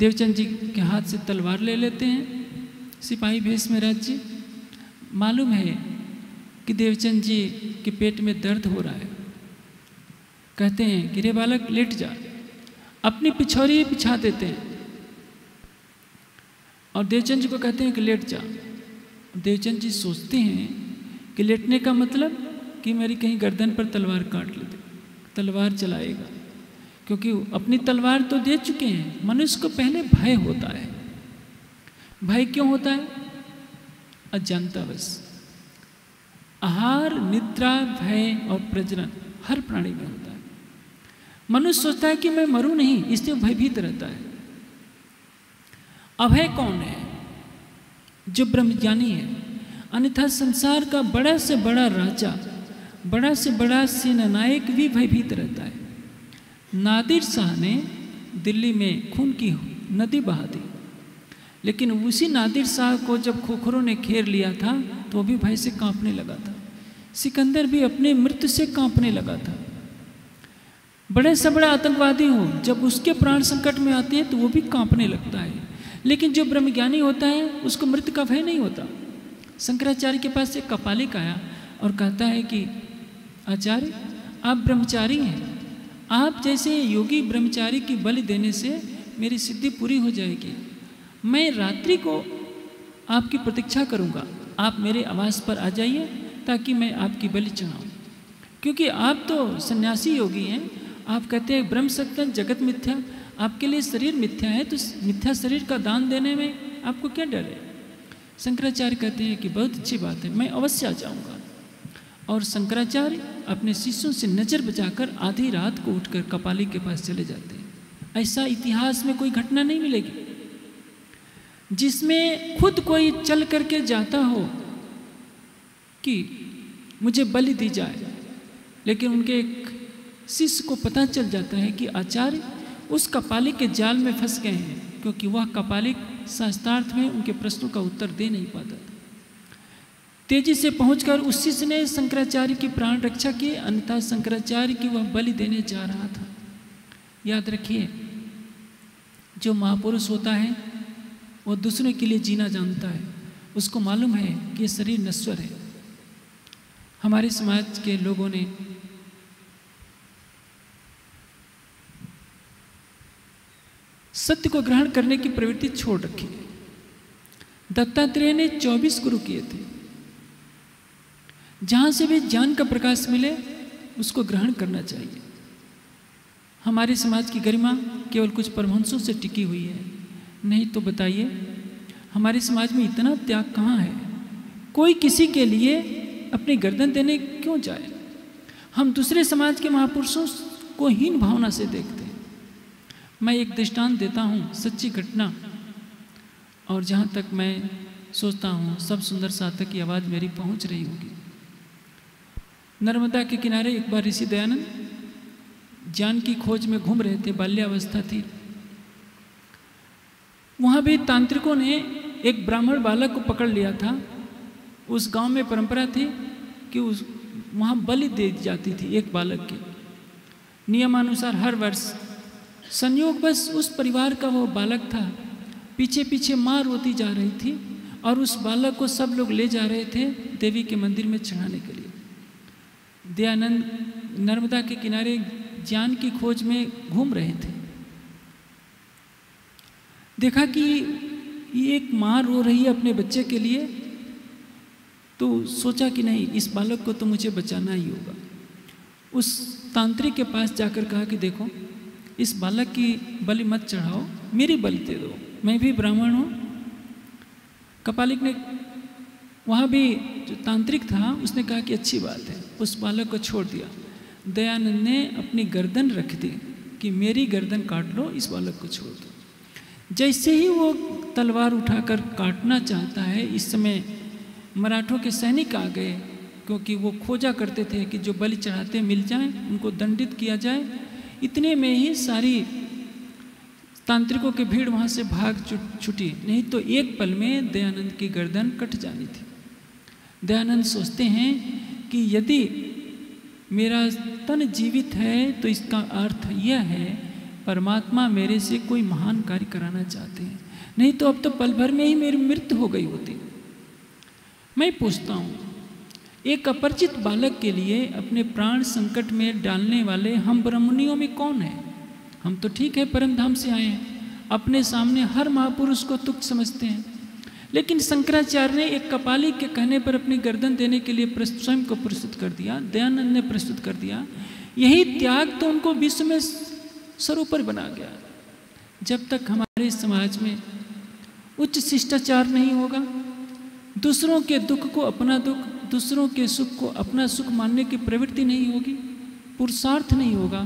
देवचंद जी के हाथ से तलवार ले लेते हैं सिपाही भेष में राज्य। मालूम है कि देवचंद जी के पेट में दर्द हो रहा है। कहते हैं कि रे बालक लेट जा, अपनी पिछौरी बिछा देते हैं और देवचंद जी को कहते हैं कि लेट जा। देवचंद जी सोचते हैं कि लेटने का मतलब कि मेरी कहीं गर्दन पर तलवार काट लेते, तलवार चलाएगा, क्योंकि अपनी तलवार तो दे चुके हैं। मनुष्य को पहले भय होता है। भय क्यों होता है? अज्ञानता बस। आहार, निद्रा, भय और प्रजनन हर प्राणी में होता है। मनुष्य सोचता है कि मैं मरूं नहीं, इसलिए भयभीत रहता है। अभय कौन है? जो ब्रह्मज्ञानी है। अन्यथा संसार का बड़ा से बड़ा राजा, बड़ा से बड़ा सेनानायक भी भयभीत रहता है। नादिर शाह ने दिल्ली में खून की नदी बहा दी, लेकिन उसी नादिर शाह को जब खोखरों ने घेर लिया था तो भी भय से कांपने लगा था। सिकंदर भी अपने मृत्यु से कांपने लगा था। बड़े से बड़ा आतंकवादी हो, जब उसके प्राण संकट में आते हैं तो वो भी कांपने लगता है। लेकिन जो ब्रह्मज्ञानी होता है उसको मृत्यु का भय नहीं होता। शंकराचार्य के पास एक कपालिक आया और कहता है कि आचार्य आप ब्रह्मचारी हैं, आप जैसे योगी ब्रह्मचारी की बलि देने से मेरी सिद्धि पूरी हो जाएगी। मैं रात्रि को आपकी प्रतीक्षा करूंगा, आप मेरे आवास पर आ जाइए ताकि मैं आपकी बलि चढ़ाऊं, क्योंकि आप तो सन्यासी योगी हैं। आप कहते हैं ब्रह्म सत्यम जगत मिथ्या, आपके लिए शरीर मिथ्या है, तो मिथ्या शरीर का दान देने में आपको क्या डर है? शंकराचार्य कहते हैं कि बहुत अच्छी बात है, मैं अवश्य आ जाऊँगा। और शंकराचार्य अपने शिष्यों से नज़र बचाकर आधी रात को उठकर कपाली के पास चले जाते हैं। ऐसा इतिहास में कोई घटना नहीं मिलेगी जिसमें खुद कोई चल करके जाता हो कि मुझे बलि दी जाए, लेकिन उनके एक शिष्य को पता चल जाता है कि आचार्य उस कपालिक के जाल में फंस गए हैं, क्योंकि वह कपालिक शास्त्रार्थ में उनके प्रश्नों का उत्तर दे नहीं पाता था। तेजी से पहुंचकर उस शिष्य ने शंकराचार्य की प्राण रक्षा की, अन्यथा शंकराचार्य की वह बलि देने जा रहा था। याद रखिए, जो महापुरुष होता है वो दूसरे के लिए जीना जानता है, उसको मालूम है कि ये शरीर नश्वर है। हमारे समाज के लोगों ने सत्य को ग्रहण करने की प्रवृत्ति छोड़ रखी है। दत्तात्रेय ने 24 गुरु किए थे, जहाँ से भी ज्ञान का प्रकाश मिले उसको ग्रहण करना चाहिए। हमारे समाज की गरिमा केवल कुछ परमहंसों से टिकी हुई है, नहीं तो बताइए हमारे समाज में इतना त्याग कहाँ है। कोई किसी के लिए अपनी गर्दन देने क्यों जाए। हम दूसरे समाज के महापुरुषों को हीन भावना से देखते हैं। मैं एक दृष्टांत देता हूँ, सच्ची घटना, और जहाँ तक मैं सोचता हूँ सब सुंदर साधक की आवाज़ मेरी पहुँच रही होगी। नर्मदा के किनारे एक बार ऋषि दयानंद ज्ञान की खोज में घूम रहे थे, बाल्यावस्था थी। वहाँ भी तांत्रिकों ने एक ब्राह्मण बालक को पकड़ लिया था। उस गांव में परंपरा थी कि उस वहाँ बलि दे जाती थी एक बालक की, नियमानुसार हर वर्ष। संयोगवश उस परिवार का वो बालक था, पीछे पीछे माँ रोती जा रही थी और उस बालक को सब लोग ले जा रहे थे देवी के मंदिर में चढ़ाने के लिए। दयानंद नर्मदा के किनारे ज्ञान की खोज में घूम रहे थे, देखा कि ये एक माँ रो रही है अपने बच्चे के लिए, तो सोचा कि नहीं, इस बालक को तो मुझे बचाना ही होगा। उस तांत्रिक के पास जाकर कहा कि देखो, इस बालक की बलि मत चढ़ाओ, मेरी बलि दे दो, मैं भी ब्राह्मण हूँ। कपालिक ने, वहाँ भी जो तांत्रिक था उसने कहा कि अच्छी बात है, उस बालक को छोड़ दिया। दयानंद ने अपनी गर्दन रख दी कि मेरी गर्दन काट लो, इस बालक को छोड़ दो। जैसे ही वो तलवार उठाकर काटना चाहता है, इस समय मराठों के सैनिक आ गए, क्योंकि वो खोजा करते थे कि जो बलि चढ़ाते मिल जाएं, उनको दंडित किया जाए। इतने में ही सारी तांत्रिकों की भीड़ वहाँ से भाग छुटी, नहीं तो एक पल में दयानंद की गर्दन कट जानी थी। दयानंद सोचते हैं कि यदि मेरा तन जीवित है तो इसका अर्थ यह है परमात्मा मेरे से कोई महान कार्य कराना चाहते हैं, नहीं तो अब तो पल भर में ही मेरी मृत्यु हो गई होती। मैं पूछता हूँ, एक अपरिचित बालक के लिए अपने प्राण संकट में डालने वाले हम ब्राह्मणियों में कौन है? हम तो ठीक है परमधाम से आए हैं, अपने सामने हर महापुरुष को तुच्छ समझते हैं, लेकिन शंकराचार्य ने एक कपालिक के कहने पर अपनी गर्दन देने के लिए स्वयं को प्रस्तुत कर दिया, दयानंद ने प्रस्तुत कर दिया। यही त्याग तो उनको विश्व में सर्वोपरि बना गया। जब तक हमारे समाज में उच्च शिष्टाचार नहीं होगा, दूसरों के दुख को अपना दुख, दूसरों के सुख को अपना सुख मानने की प्रवृत्ति नहीं होगी, पुरुषार्थ नहीं होगा,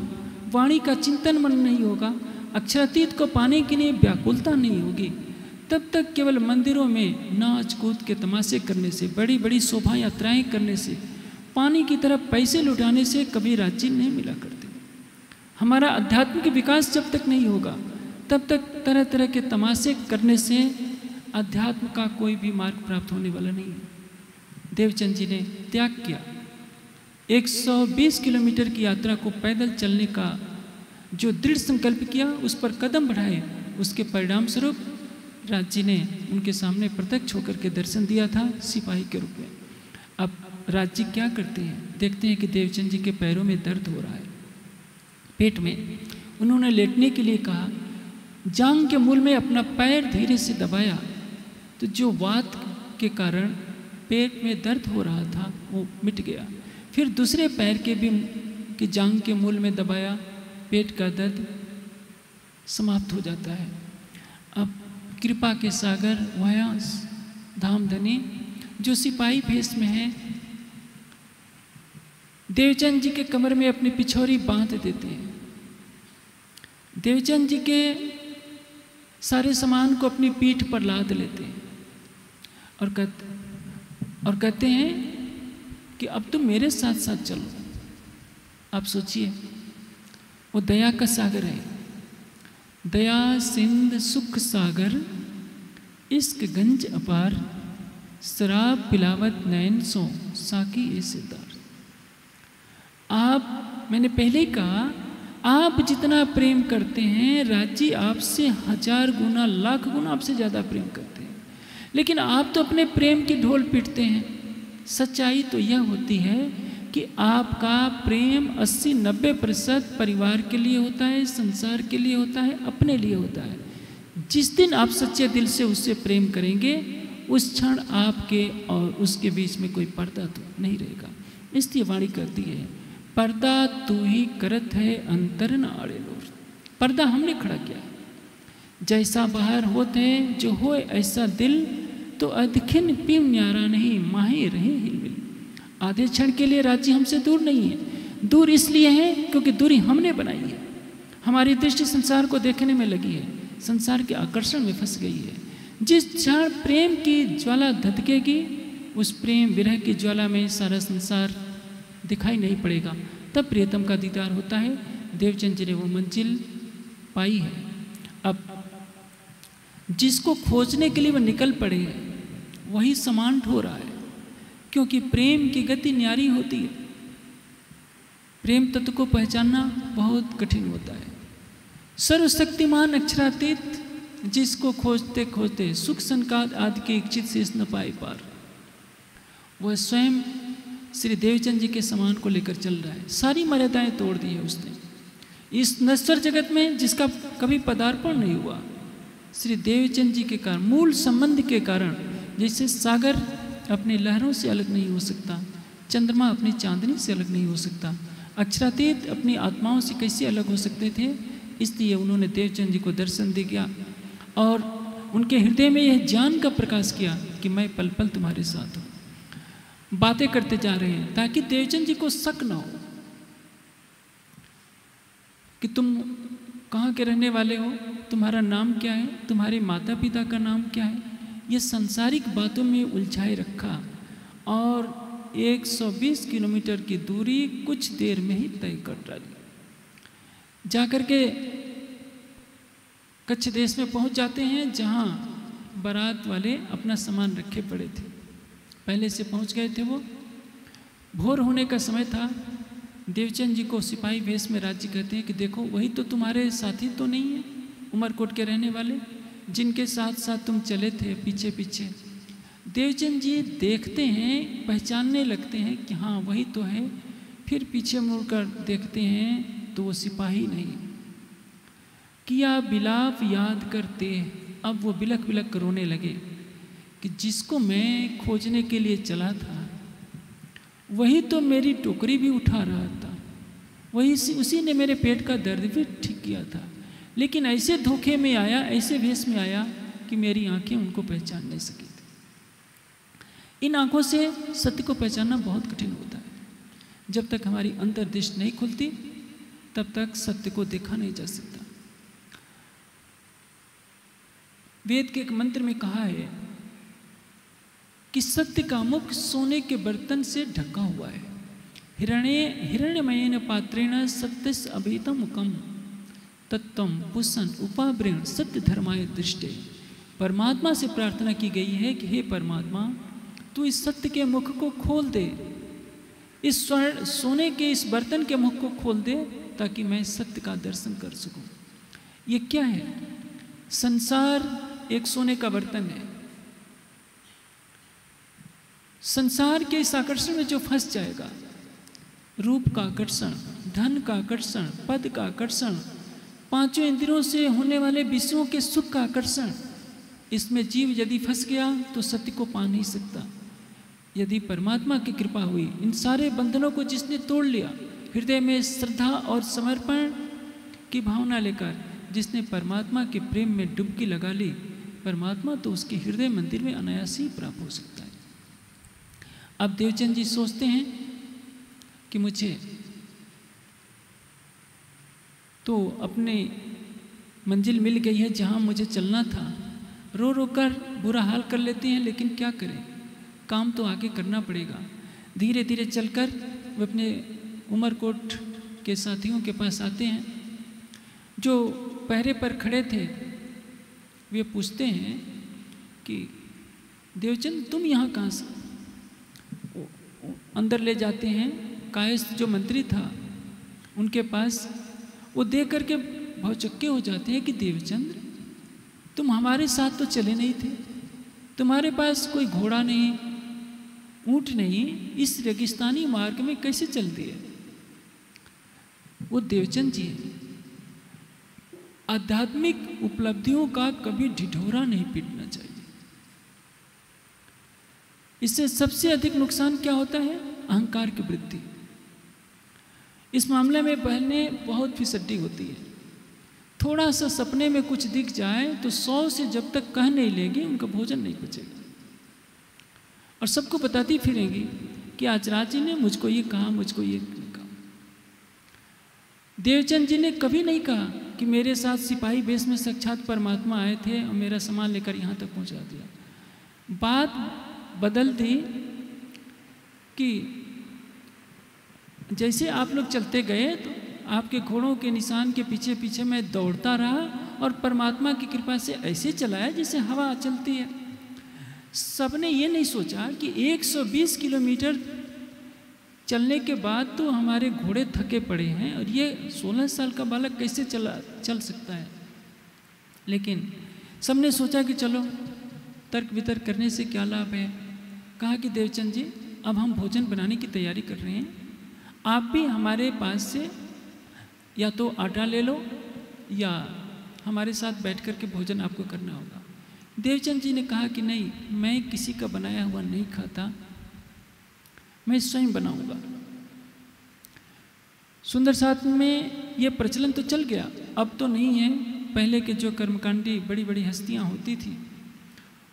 वाणी का चिंतन मन नहीं होगा, अक्षरातीत को पाने के लिए व्याकुलता नहीं होगी, तब तक केवल मंदिरों में नाच कूद के तमाशे करने से, बड़ी बड़ी शोभा यात्राएँ करने से, पानी की तरह पैसे लुटाने से कभी राज्य नहीं मिला करते। हमारा आध्यात्मिक विकास जब तक नहीं होगा, तब तक तरह तरह के तमाशे करने से अध्यात्म का कोई भी मार्ग प्राप्त होने वाला नहीं है। देवचंद जी ने त्याग किया। 120 किलोमीटर की यात्रा को पैदल चलने का जो दृढ़ संकल्प किया, उस पर कदम बढ़ाए, उसके परिणाम स्वरूप राज जी ने उनके सामने प्रत्यक्ष होकर के दर्शन दिया था सिपाही के रूप में। अब राज जी क्या करते हैं, देखते हैं कि देवचंद जी के पैरों में दर्द हो रहा है, पेट में। उन्होंने लेटने के लिए कहा, जांग के मूल में अपना पैर धीरे से दबाया तो जो वात के कारण पेट में दर्द हो रहा था वो मिट गया। फिर दूसरे पैर के भी कि जांग के मूल में दबाया, पेट का दर्द समाप्त हो जाता है। अब कृपा के सागर वहाँ धामधनी जो सिपाही भेष में है, देवचंद जी के कमर में अपनी पिछोरी बांध देते हैं। देवचंद जी के सारे सामान को अपनी पीठ पर लाद लेते हैं और कहते हैं कि अब तुम मेरे साथ साथ चलो। आप सोचिए, वो दया का सागर है, दया सिंध सुख सागर, इश्क गंज अपार, शराब पिलावत नैन सो साकी ए सिदार। आप, मैंने पहले ही कहा आप जितना प्रेम करते हैं राजी आपसे 1000 गुना 1,00,000 गुना आपसे ज़्यादा प्रेम करते हैं, लेकिन आप तो अपने प्रेम की ढोल पीटते हैं। सच्चाई तो यह होती है कि आपका प्रेम 80-90% परिवार के लिए होता है, संसार के लिए होता है, अपने लिए होता है। जिस दिन आप सच्चे दिल से उससे प्रेम करेंगे उस क्षण आपके और उसके बीच में कोई पर्दा तो नहीं रहेगा। इसलिए वाणी करती है, पर्दा तू ही करत है अंतर न आड़े लोर। पर्दा हमने खड़ा किया है, जैसा बाहर होते जो होए ऐसा दिल तो अदखिन पिम न्यारा नहीं माही रहे हिलमिल। आधे क्षण के लिए राजी हमसे दूर नहीं है, दूर इसलिए है क्योंकि दूरी हमने बनाई है। हमारी दृष्टि संसार को देखने में लगी है, संसार के आकर्षण में फंस गई है। जिस क्षण प्रेम की ज्वाला धधकेगी उस प्रेम विरह की ज्वाला में सारा संसार दिखाई नहीं पड़ेगा, तब प्रियतम का दीदार होता है। देवचंद जी ने वो मंजिल पाई है। अब जिसको खोजने के लिए वो निकल पड़े हैं वही समान हो रहा है, क्योंकि प्रेम की गति न्यारी होती है। प्रेम तत्व को पहचानना बहुत कठिन होता है। सर्वशक्तिमान अक्षरातीत जिसको खोजते खोजते सुख संकाद आदि के इच्छित शेष न पाए पार, वह स्वयं श्री देवचंद जी के सामान को लेकर चल रहा है। सारी मर्यादाएं तोड़ दी है उसने। इस नश्वर जगत में जिसका कभी पदार्पण नहीं हुआ, श्री देवचंद जी के कारण, मूल संबंध के कारण, जैसे सागर अपने लहरों से अलग नहीं हो सकता, चंद्रमा अपनी चांदनी से अलग नहीं हो सकता, अक्षरातीत अपनी आत्माओं से कैसे अलग हो सकते थे। इसलिए उन्होंने देवचंद जी को दर्शन दे गया और उनके हृदय में यह ज्ञान का प्रकाश किया कि मैं पल पल तुम्हारे साथ हूँ। बातें करते जा रहे हैं ताकि देवचंद जी को शक ना हो कि तुम कहाँ के रहने वाले हो, तुम्हारा नाम क्या है, तुम्हारे माता पिता का नाम क्या है। ये सांसारिक बातों में उलझाए रखा और 120 किलोमीटर की दूरी कुछ देर में ही तय कर डाली। जाकर के कच्छ देश में पहुँच जाते हैं जहाँ बारात वाले अपना सामान रखे पड़े थे, पहले से पहुंच गए थे। वो भोर होने का समय था। देवचंद जी को सिपाही भेष में राज्य कहते हैं कि देखो वही तो तुम्हारे साथी तो नहीं है, उमरकोट के रहने वाले जिनके साथ साथ तुम चले थे पीछे पीछे। देवचंद जी देखते हैं, पहचानने लगते हैं कि हाँ वही तो है। फिर पीछे मुड़कर देखते हैं तो वो सिपाही नहीं। किया बिलाप याद करते, अब वो बिलख बिलख कर रोने लगे कि जिसको मैं खोजने के लिए चला था वही तो मेरी टोकरी भी उठा रहा था, वही उसी ने मेरे पेट का दर्द भी ठीक किया था, लेकिन ऐसे धोखे में आया, ऐसे भेष में आया कि मेरी आंखें उनको पहचान नहीं सकी थी। इन आंखों से सत्य को पहचानना बहुत कठिन होता है। जब तक हमारी अंतर्दृष्टि नहीं खुलती तब तक सत्य को देखा नहीं जा सकता। वेद के एक मंत्र में कहा है कि सत्य का मुख सोने के बर्तन से ढका हुआ है। हिरण्यमयेन पात्रेण सत्यस अभिहितं मुखम तत्त्वं पुंसन् उपावृण सत्य धर्माय दृष्टे। परमात्मा से प्रार्थना की गई है कि हे परमात्मा तू इस सत्य के मुख को खोल दे, इस स्वर्ण सोने के इस बर्तन के मुख को खोल दे ताकि मैं सत्य का दर्शन कर सकूं। ये क्या है? संसार एक सोने का बर्तन है। संसार के इस आकर्षण में जो फंस जाएगा, रूप का आकर्षण, धन का आकर्षण, पद का आकर्षण, पांचों इंद्रियों से होने वाले विषयों के सुख का आकर्षण, इसमें जीव यदि फंस गया तो सत्य को पा नहीं सकता। यदि परमात्मा की कृपा हुई, इन सारे बंधनों को जिसने तोड़ लिया, हृदय में श्रद्धा और समर्पण की भावना लेकर जिसने परमात्मा के प्रेम में डुबकी लगा ली, परमात्मा तो उसके हृदय मंदिर में अनायास ही प्राप्त हो सकता है। अब देवचंद जी सोचते हैं कि मुझे तो अपने मंजिल मिल गई है जहाँ मुझे चलना था। रो रो कर बुरा हाल कर लेते हैं, लेकिन क्या करें, काम तो आगे करना पड़ेगा। धीरे धीरे चलकर वे अपने उमरकोट के साथियों के पास आते हैं जो पहरे पर खड़े थे। वे पूछते हैं कि देवचंद तुम यहाँ कहाँ से? अंदर ले जाते हैं। कायस्थ जो मंत्री था उनके पास। वो देख करके भौचक्के हो जाते हैं कि देवचंद्र, तुम हमारे साथ तो चले नहीं थे, तुम्हारे पास कोई घोड़ा नहीं, ऊँट नहीं, इस रेगिस्तानी मार्ग में कैसे चल दिए। वो देवचंद जी आध्यात्मिक उपलब्धियों का कभी ढिढोरा नहीं पीटना चाहिए। इससे सबसे अधिक नुकसान क्या होता है? अहंकार की वृद्धि। इस मामले में बहनें बहुत फिसड्डी होती है। थोड़ा सा सपने में कुछ दिख जाए तो 100 से जब तक कह नहीं लेंगी उनका भोजन नहीं बचेगा और सबको बताती फिरेंगी कि आज राज जी ने मुझको ये कहा, मुझको ये कहा। देवचंद जी ने कभी नहीं कहा कि मेरे साथ सिपाही वेश में साक्षात परमात्मा आए थे और मेरा सामान लेकर यहाँ तक पहुँचा दिया। बात बदल दी कि जैसे आप लोग चलते गए तो आपके घोड़ों के निशान के पीछे पीछे मैं दौड़ता रहा और परमात्मा की कृपा से ऐसे चलाया जैसे हवा चलती है। सबने ये नहीं सोचा कि 120 किलोमीटर चलने के बाद तो हमारे घोड़े थके पड़े हैं और ये 16 साल का बालक कैसे चल सकता है। लेकिन सबने सोचा कि चलो तर्क वितर्क करने से क्या लाभ है। कहा कि देवचंद जी अब हम भोजन बनाने की तैयारी कर रहे हैं, आप भी हमारे पास से या तो आटा ले लो या हमारे साथ बैठ कर के भोजन आपको करना होगा। देवचंद जी ने कहा कि नहीं, मैं किसी का बनाया हुआ नहीं खाता, मैं स्वयं बनाऊंगा। सुंदर साथ में ये प्रचलन तो चल गया, अब तो नहीं है। पहले के जो कर्मकांडी बड़ी बड़ी हस्तियाँ होती थी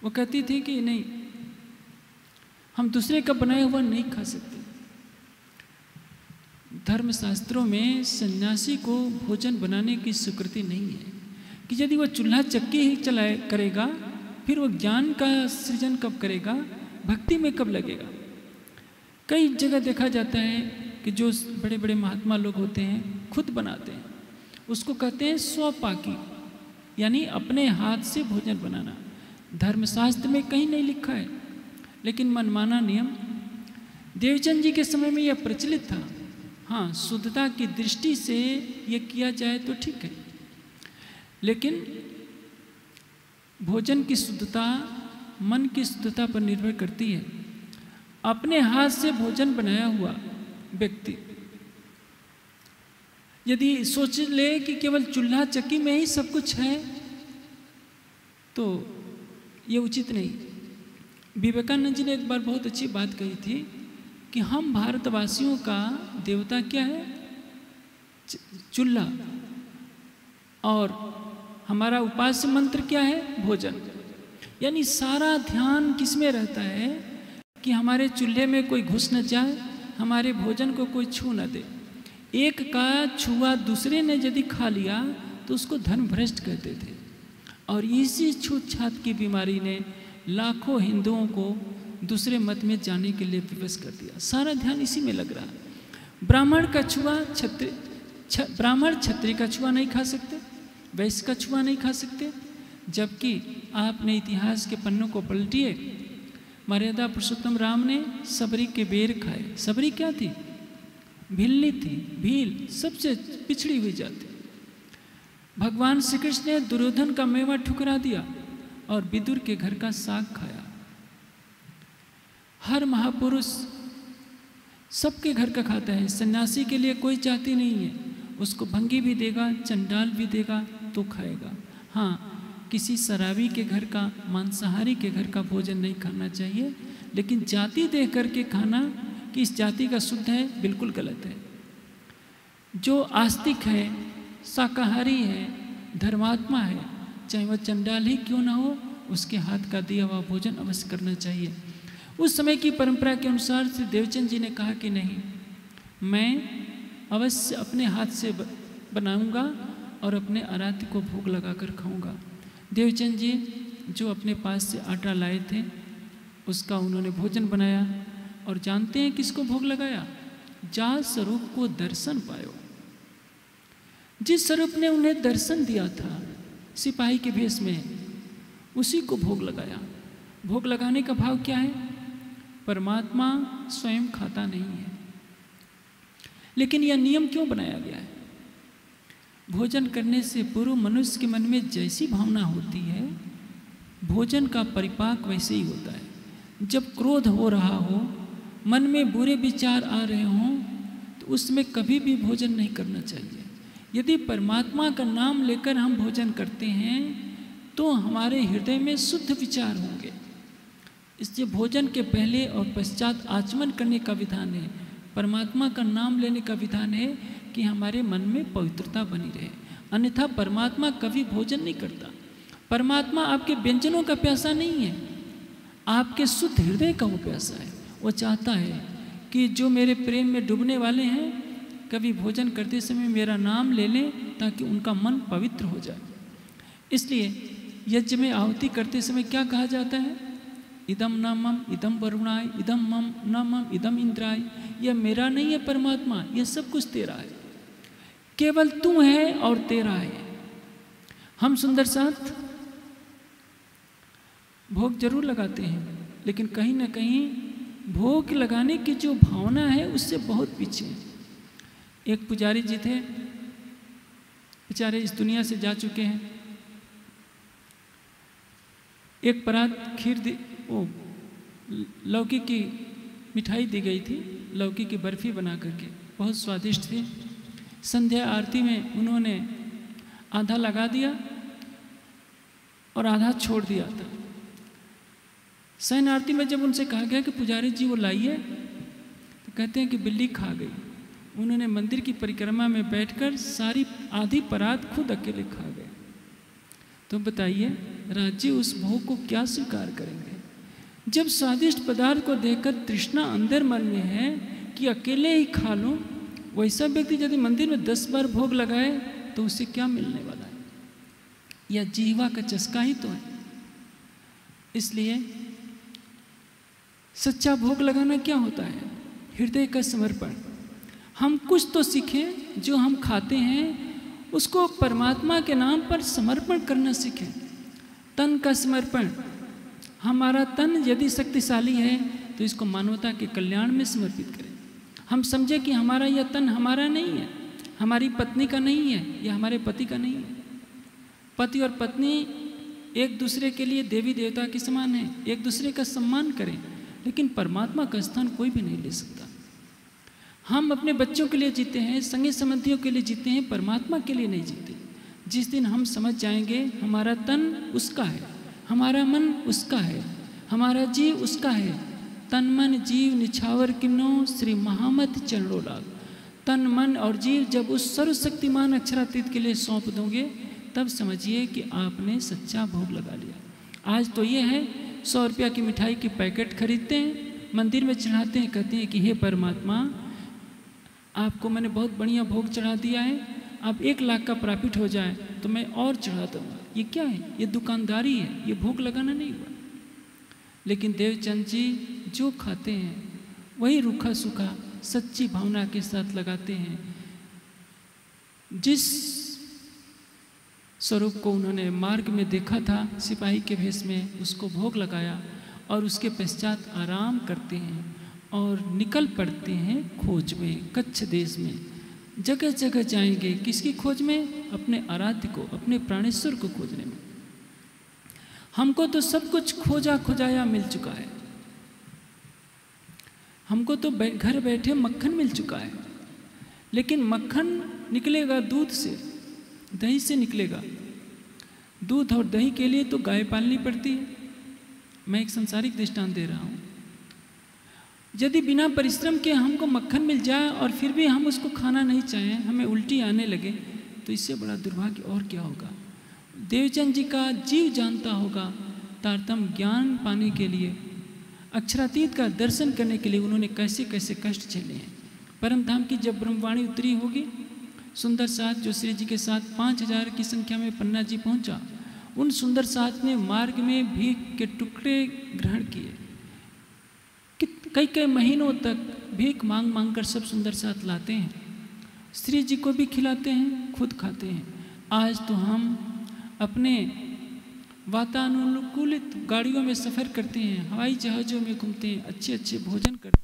वो कहती थी कि नहीं, हम दूसरे का बनाया हुआ नहीं खा सकते। धर्मशास्त्रों में सन्यासी को भोजन बनाने की स्वीकृति नहीं है कि यदि वह चूल्हा चक्की ही चलाए करेगा फिर वह ज्ञान का सृजन कब करेगा, भक्ति में कब लगेगा। कई जगह देखा जाता है कि जो बड़े बड़े महात्मा लोग होते हैं खुद बनाते हैं, उसको कहते हैं स्वपाकी, यानी अपने हाथ से भोजन बनाना। धर्मशास्त्र में कहीं नहीं लिखा है, लेकिन मनमाना नियम। देवचंद जी के समय में यह प्रचलित था। हाँ, शुद्धता की दृष्टि से ये किया जाए तो ठीक है, लेकिन भोजन की शुद्धता मन की शुद्धता पर निर्भर करती है। अपने हाथ से भोजन बनाया हुआ व्यक्ति यदि सोच ले कि केवल चूल्हा चक्की में ही सब कुछ है तो ये उचित नहीं। विवेकानंद जी ने एक बार बहुत अच्छी बात कही थी कि हम भारतवासियों का देवता क्या है? चूल्हा। और हमारा उपास्य मंत्र क्या है? भोजन। यानी सारा ध्यान किसमें रहता है कि हमारे चूल्हे में कोई घुस न जाए, हमारे भोजन को कोई छू न दे। एक का छुआ दूसरे ने यदि खा लिया तो उसको धर्मभ्रष्ट कहते थे और इसी छूतछात की बीमारी ने लाखों हिंदुओं को दूसरे मत में जाने के लिए विवश कर दिया। सारा ध्यान इसी में लग रहा है। ब्राह्मण का छुआ ब्राह्मण क्षत्रिय का छुआ नहीं खा सकते, वैश्य का छुआ नहीं खा सकते, जबकि आपने इतिहास के पन्नों को पलटिए, मर्यादा पुरुषोत्तम राम ने सबरी के बेर खाए। सबरी क्या थी? भीलनी थी, भील, सबसे पिछड़ी हुई जाति। भगवान श्री कृष्ण ने दुर्योधन का मेवा ठुकरा दिया और विदुर के घर का साग खाया। हर महापुरुष सबके घर का खाता है। सन्यासी के लिए कोई जाति नहीं है, उसको भंगी भी देगा, चंडाल भी देगा तो खाएगा। हाँ, किसी शराबी के घर का, मांसाहारी के घर का भोजन नहीं खाना चाहिए, लेकिन जाति देख करके खाना कि इस जाति का शुद्ध है, बिल्कुल गलत है। जो आस्तिक है, शाकाहारी है, धर्मात्मा है, चाहे वह चंडाल ही क्यों ना हो, उसके हाथ का दिया हुआ भोजन अवश्य करना चाहिए। उस समय की परंपरा के अनुसार श्री देवचंद जी ने कहा कि नहीं, मैं अवश्य अपने हाथ से बनाऊंगा और अपने आराध्य को भोग लगाकर खाऊंगा। देवचंद जी जो अपने पास से आटा लाए थे उसका उन्होंने भोजन बनाया और जानते हैं किसको भोग लगाया? जा स्वरूप को दर्शन पायो। जिस स्वरूप ने उन्हें दर्शन दिया था सिपाही के भेष में, उसी को भोग लगाया। भोग लगाने का भाव क्या है? परमात्मा स्वयं खाता नहीं है। लेकिन यह नियम क्यों बनाया गया है? भोजन करने से पूर्व मनुष्य के मन में जैसी भावना होती है भोजन का परिपाक वैसे ही होता है। जब क्रोध हो रहा हो, मन में बुरे विचार आ रहे हों, तो उसमें कभी भी भोजन नहीं करना चाहिए। यदि परमात्मा का नाम लेकर हम भोजन करते हैं तो हमारे हृदय में शुद्ध विचार होंगे। इसलिए भोजन के पहले और पश्चात आचमन करने का विधान है, परमात्मा का नाम लेने का विधान है कि हमारे मन में पवित्रता बनी रहे। अन्यथा परमात्मा कभी भोजन नहीं करता। परमात्मा आपके व्यंजनों का प्यासा नहीं है, आपके शुद्ध हृदय का वो प्यासा है। वो चाहता है कि जो मेरे प्रेम में डूबने वाले हैं कभी भोजन करते समय मेरा नाम ले लें ताकि उनका मन पवित्र हो जाए। इसलिए यज्ञ में आहुति करते समय क्या कहा जाता है? इदम नामम इदम वरुणाय इदम मम नामम इदम इंद्राय। यह मेरा नहीं है परमात्मा, यह सब कुछ तेरा है, केवल तू है और तेरा है। हम सुंदर साथ भोग जरूर लगाते हैं, लेकिन कहीं ना कहीं भोग लगाने की जो भावना है उससे बहुत पीछे है। एक पुजारी जी थे, बेचारे इस दुनिया से जा चुके हैं। एक परात खीर वो लौकी की मिठाई दी गई थी, लौकी की बर्फ़ी बना करके, बहुत स्वादिष्ट थी। संध्या आरती में उन्होंने आधा लगा दिया और आधा छोड़ दिया था। शयन आरती में जब उनसे कहा गया कि पुजारी जी वो लाइए, तो कहते हैं कि बिल्ली खा गई। उन्होंने मंदिर की परिक्रमा में बैठकर सारी आधी परात खुद अकेले खा गए। तो बताइए राज्य उस भोग को क्या स्वीकार करेंगे? जब स्वादिष्ट पदार्थ को देखकर तृष्णा अंदर मन में है कि अकेले ही खा लूँ, वैसा व्यक्ति यदि मंदिर में 10 बार भोग लगाए तो उसे क्या मिलने वाला है? यह जीवा का चस्का ही तो है। इसलिए सच्चा भोग लगाना क्या होता है? हृदय का समर्पण। हम कुछ तो सीखें, जो हम खाते हैं उसको परमात्मा के नाम पर समर्पण करना सीखें। तन का समर्पण, हमारा तन यदि शक्तिशाली है तो इसको मानवता के कल्याण में समर्पित करें। हम समझें कि हमारा यह तन हमारा नहीं है, हमारी पत्नी का नहीं है, यह हमारे पति का नहीं है। पति और पत्नी एक दूसरे के लिए देवी देवता के समान है, एक दूसरे का सम्मान करें, लेकिन परमात्मा का स्थान कोई भी नहीं ले सकता। हम अपने बच्चों के लिए जीते हैं, संगी संबंधियों के लिए जीते हैं, परमात्मा के लिए नहीं जीते। जिस दिन हम समझ जाएंगे हमारा तन उसका है, हमारा मन उसका है, हमारा जीव उसका है। तन मन जीव निछावर किन्नो श्री महामत चरणों लाग। तन मन और जीव जब उस सर्वशक्तिमान अक्षरातीत के लिए सौंप दोगे तब समझिए कि आपने सच्चा भोग लगा लिया। आज तो ये है 100 रुपया की मिठाई की पैकेट खरीदते हैं, मंदिर में चढ़ाते हैं, कहते हैं कि हे परमात्मा आपको मैंने बहुत बढ़िया भोग चढ़ा दिया है, आप 1 लाख का प्रॉफिट हो जाए तो मैं और चढ़ा दूँगा। ये क्या है? ये दुकानदारी है, ये भोग लगाना नहीं हुआ। लेकिन देवचंद जी जो खाते हैं वही रूखा सूखा सच्ची भावना के साथ लगाते हैं। जिस स्वरूप को उन्होंने मार्ग में देखा था सिपाही के भेष में, उसको भोग लगाया और उसके पश्चात आराम करते हैं और निकल पड़ते हैं खोज में, कच्छ देश में। जगह जगह जाएंगे, किसकी खोज में? अपने आराध्य को, अपने प्राणेश्वर को खोजने में। हमको तो सब कुछ खोजा खोजाया मिल चुका है, हमको तो घर बैठे मक्खन मिल चुका है, लेकिन मक्खन निकलेगा दूध से, दही से निकलेगा। दूध और दही के लिए तो गाय पालनी पड़ती है। मैं एक संसारिक दृष्टांत दे रहा हूँ। यदि बिना परिश्रम के हमको मक्खन मिल जाए और फिर भी हम उसको खाना नहीं चाहें, हमें उल्टी आने लगे, तो इससे बड़ा दुर्भाग्य और क्या होगा? देवचंद जी का जीव जानता होगा। तारतम्य ज्ञान पाने के लिए, अक्षरातीत का दर्शन करने के लिए उन्होंने कैसे कैसे कष्ट झेले हैं। परमधाम की जब ब्रह्मवाणी उतरी होगी, सुंदर साथ जो श्री जी के साथ 5000 की संख्या में पन्ना जी पहुँचा, उन सुंदर साथ ने मार्ग में भीख के टुकड़े ग्रहण किए। कई कई महीनों तक भीख मांग मांग कर सब सुंदर साथ लाते हैं, श्री जी को भी खिलाते हैं, खुद खाते हैं। आज तो हम अपने वातानुकूलित गाड़ियों में सफ़र करते हैं, हवाई जहाज़ों में घूमते हैं, अच्छे अच्छे भोजन करते हैं।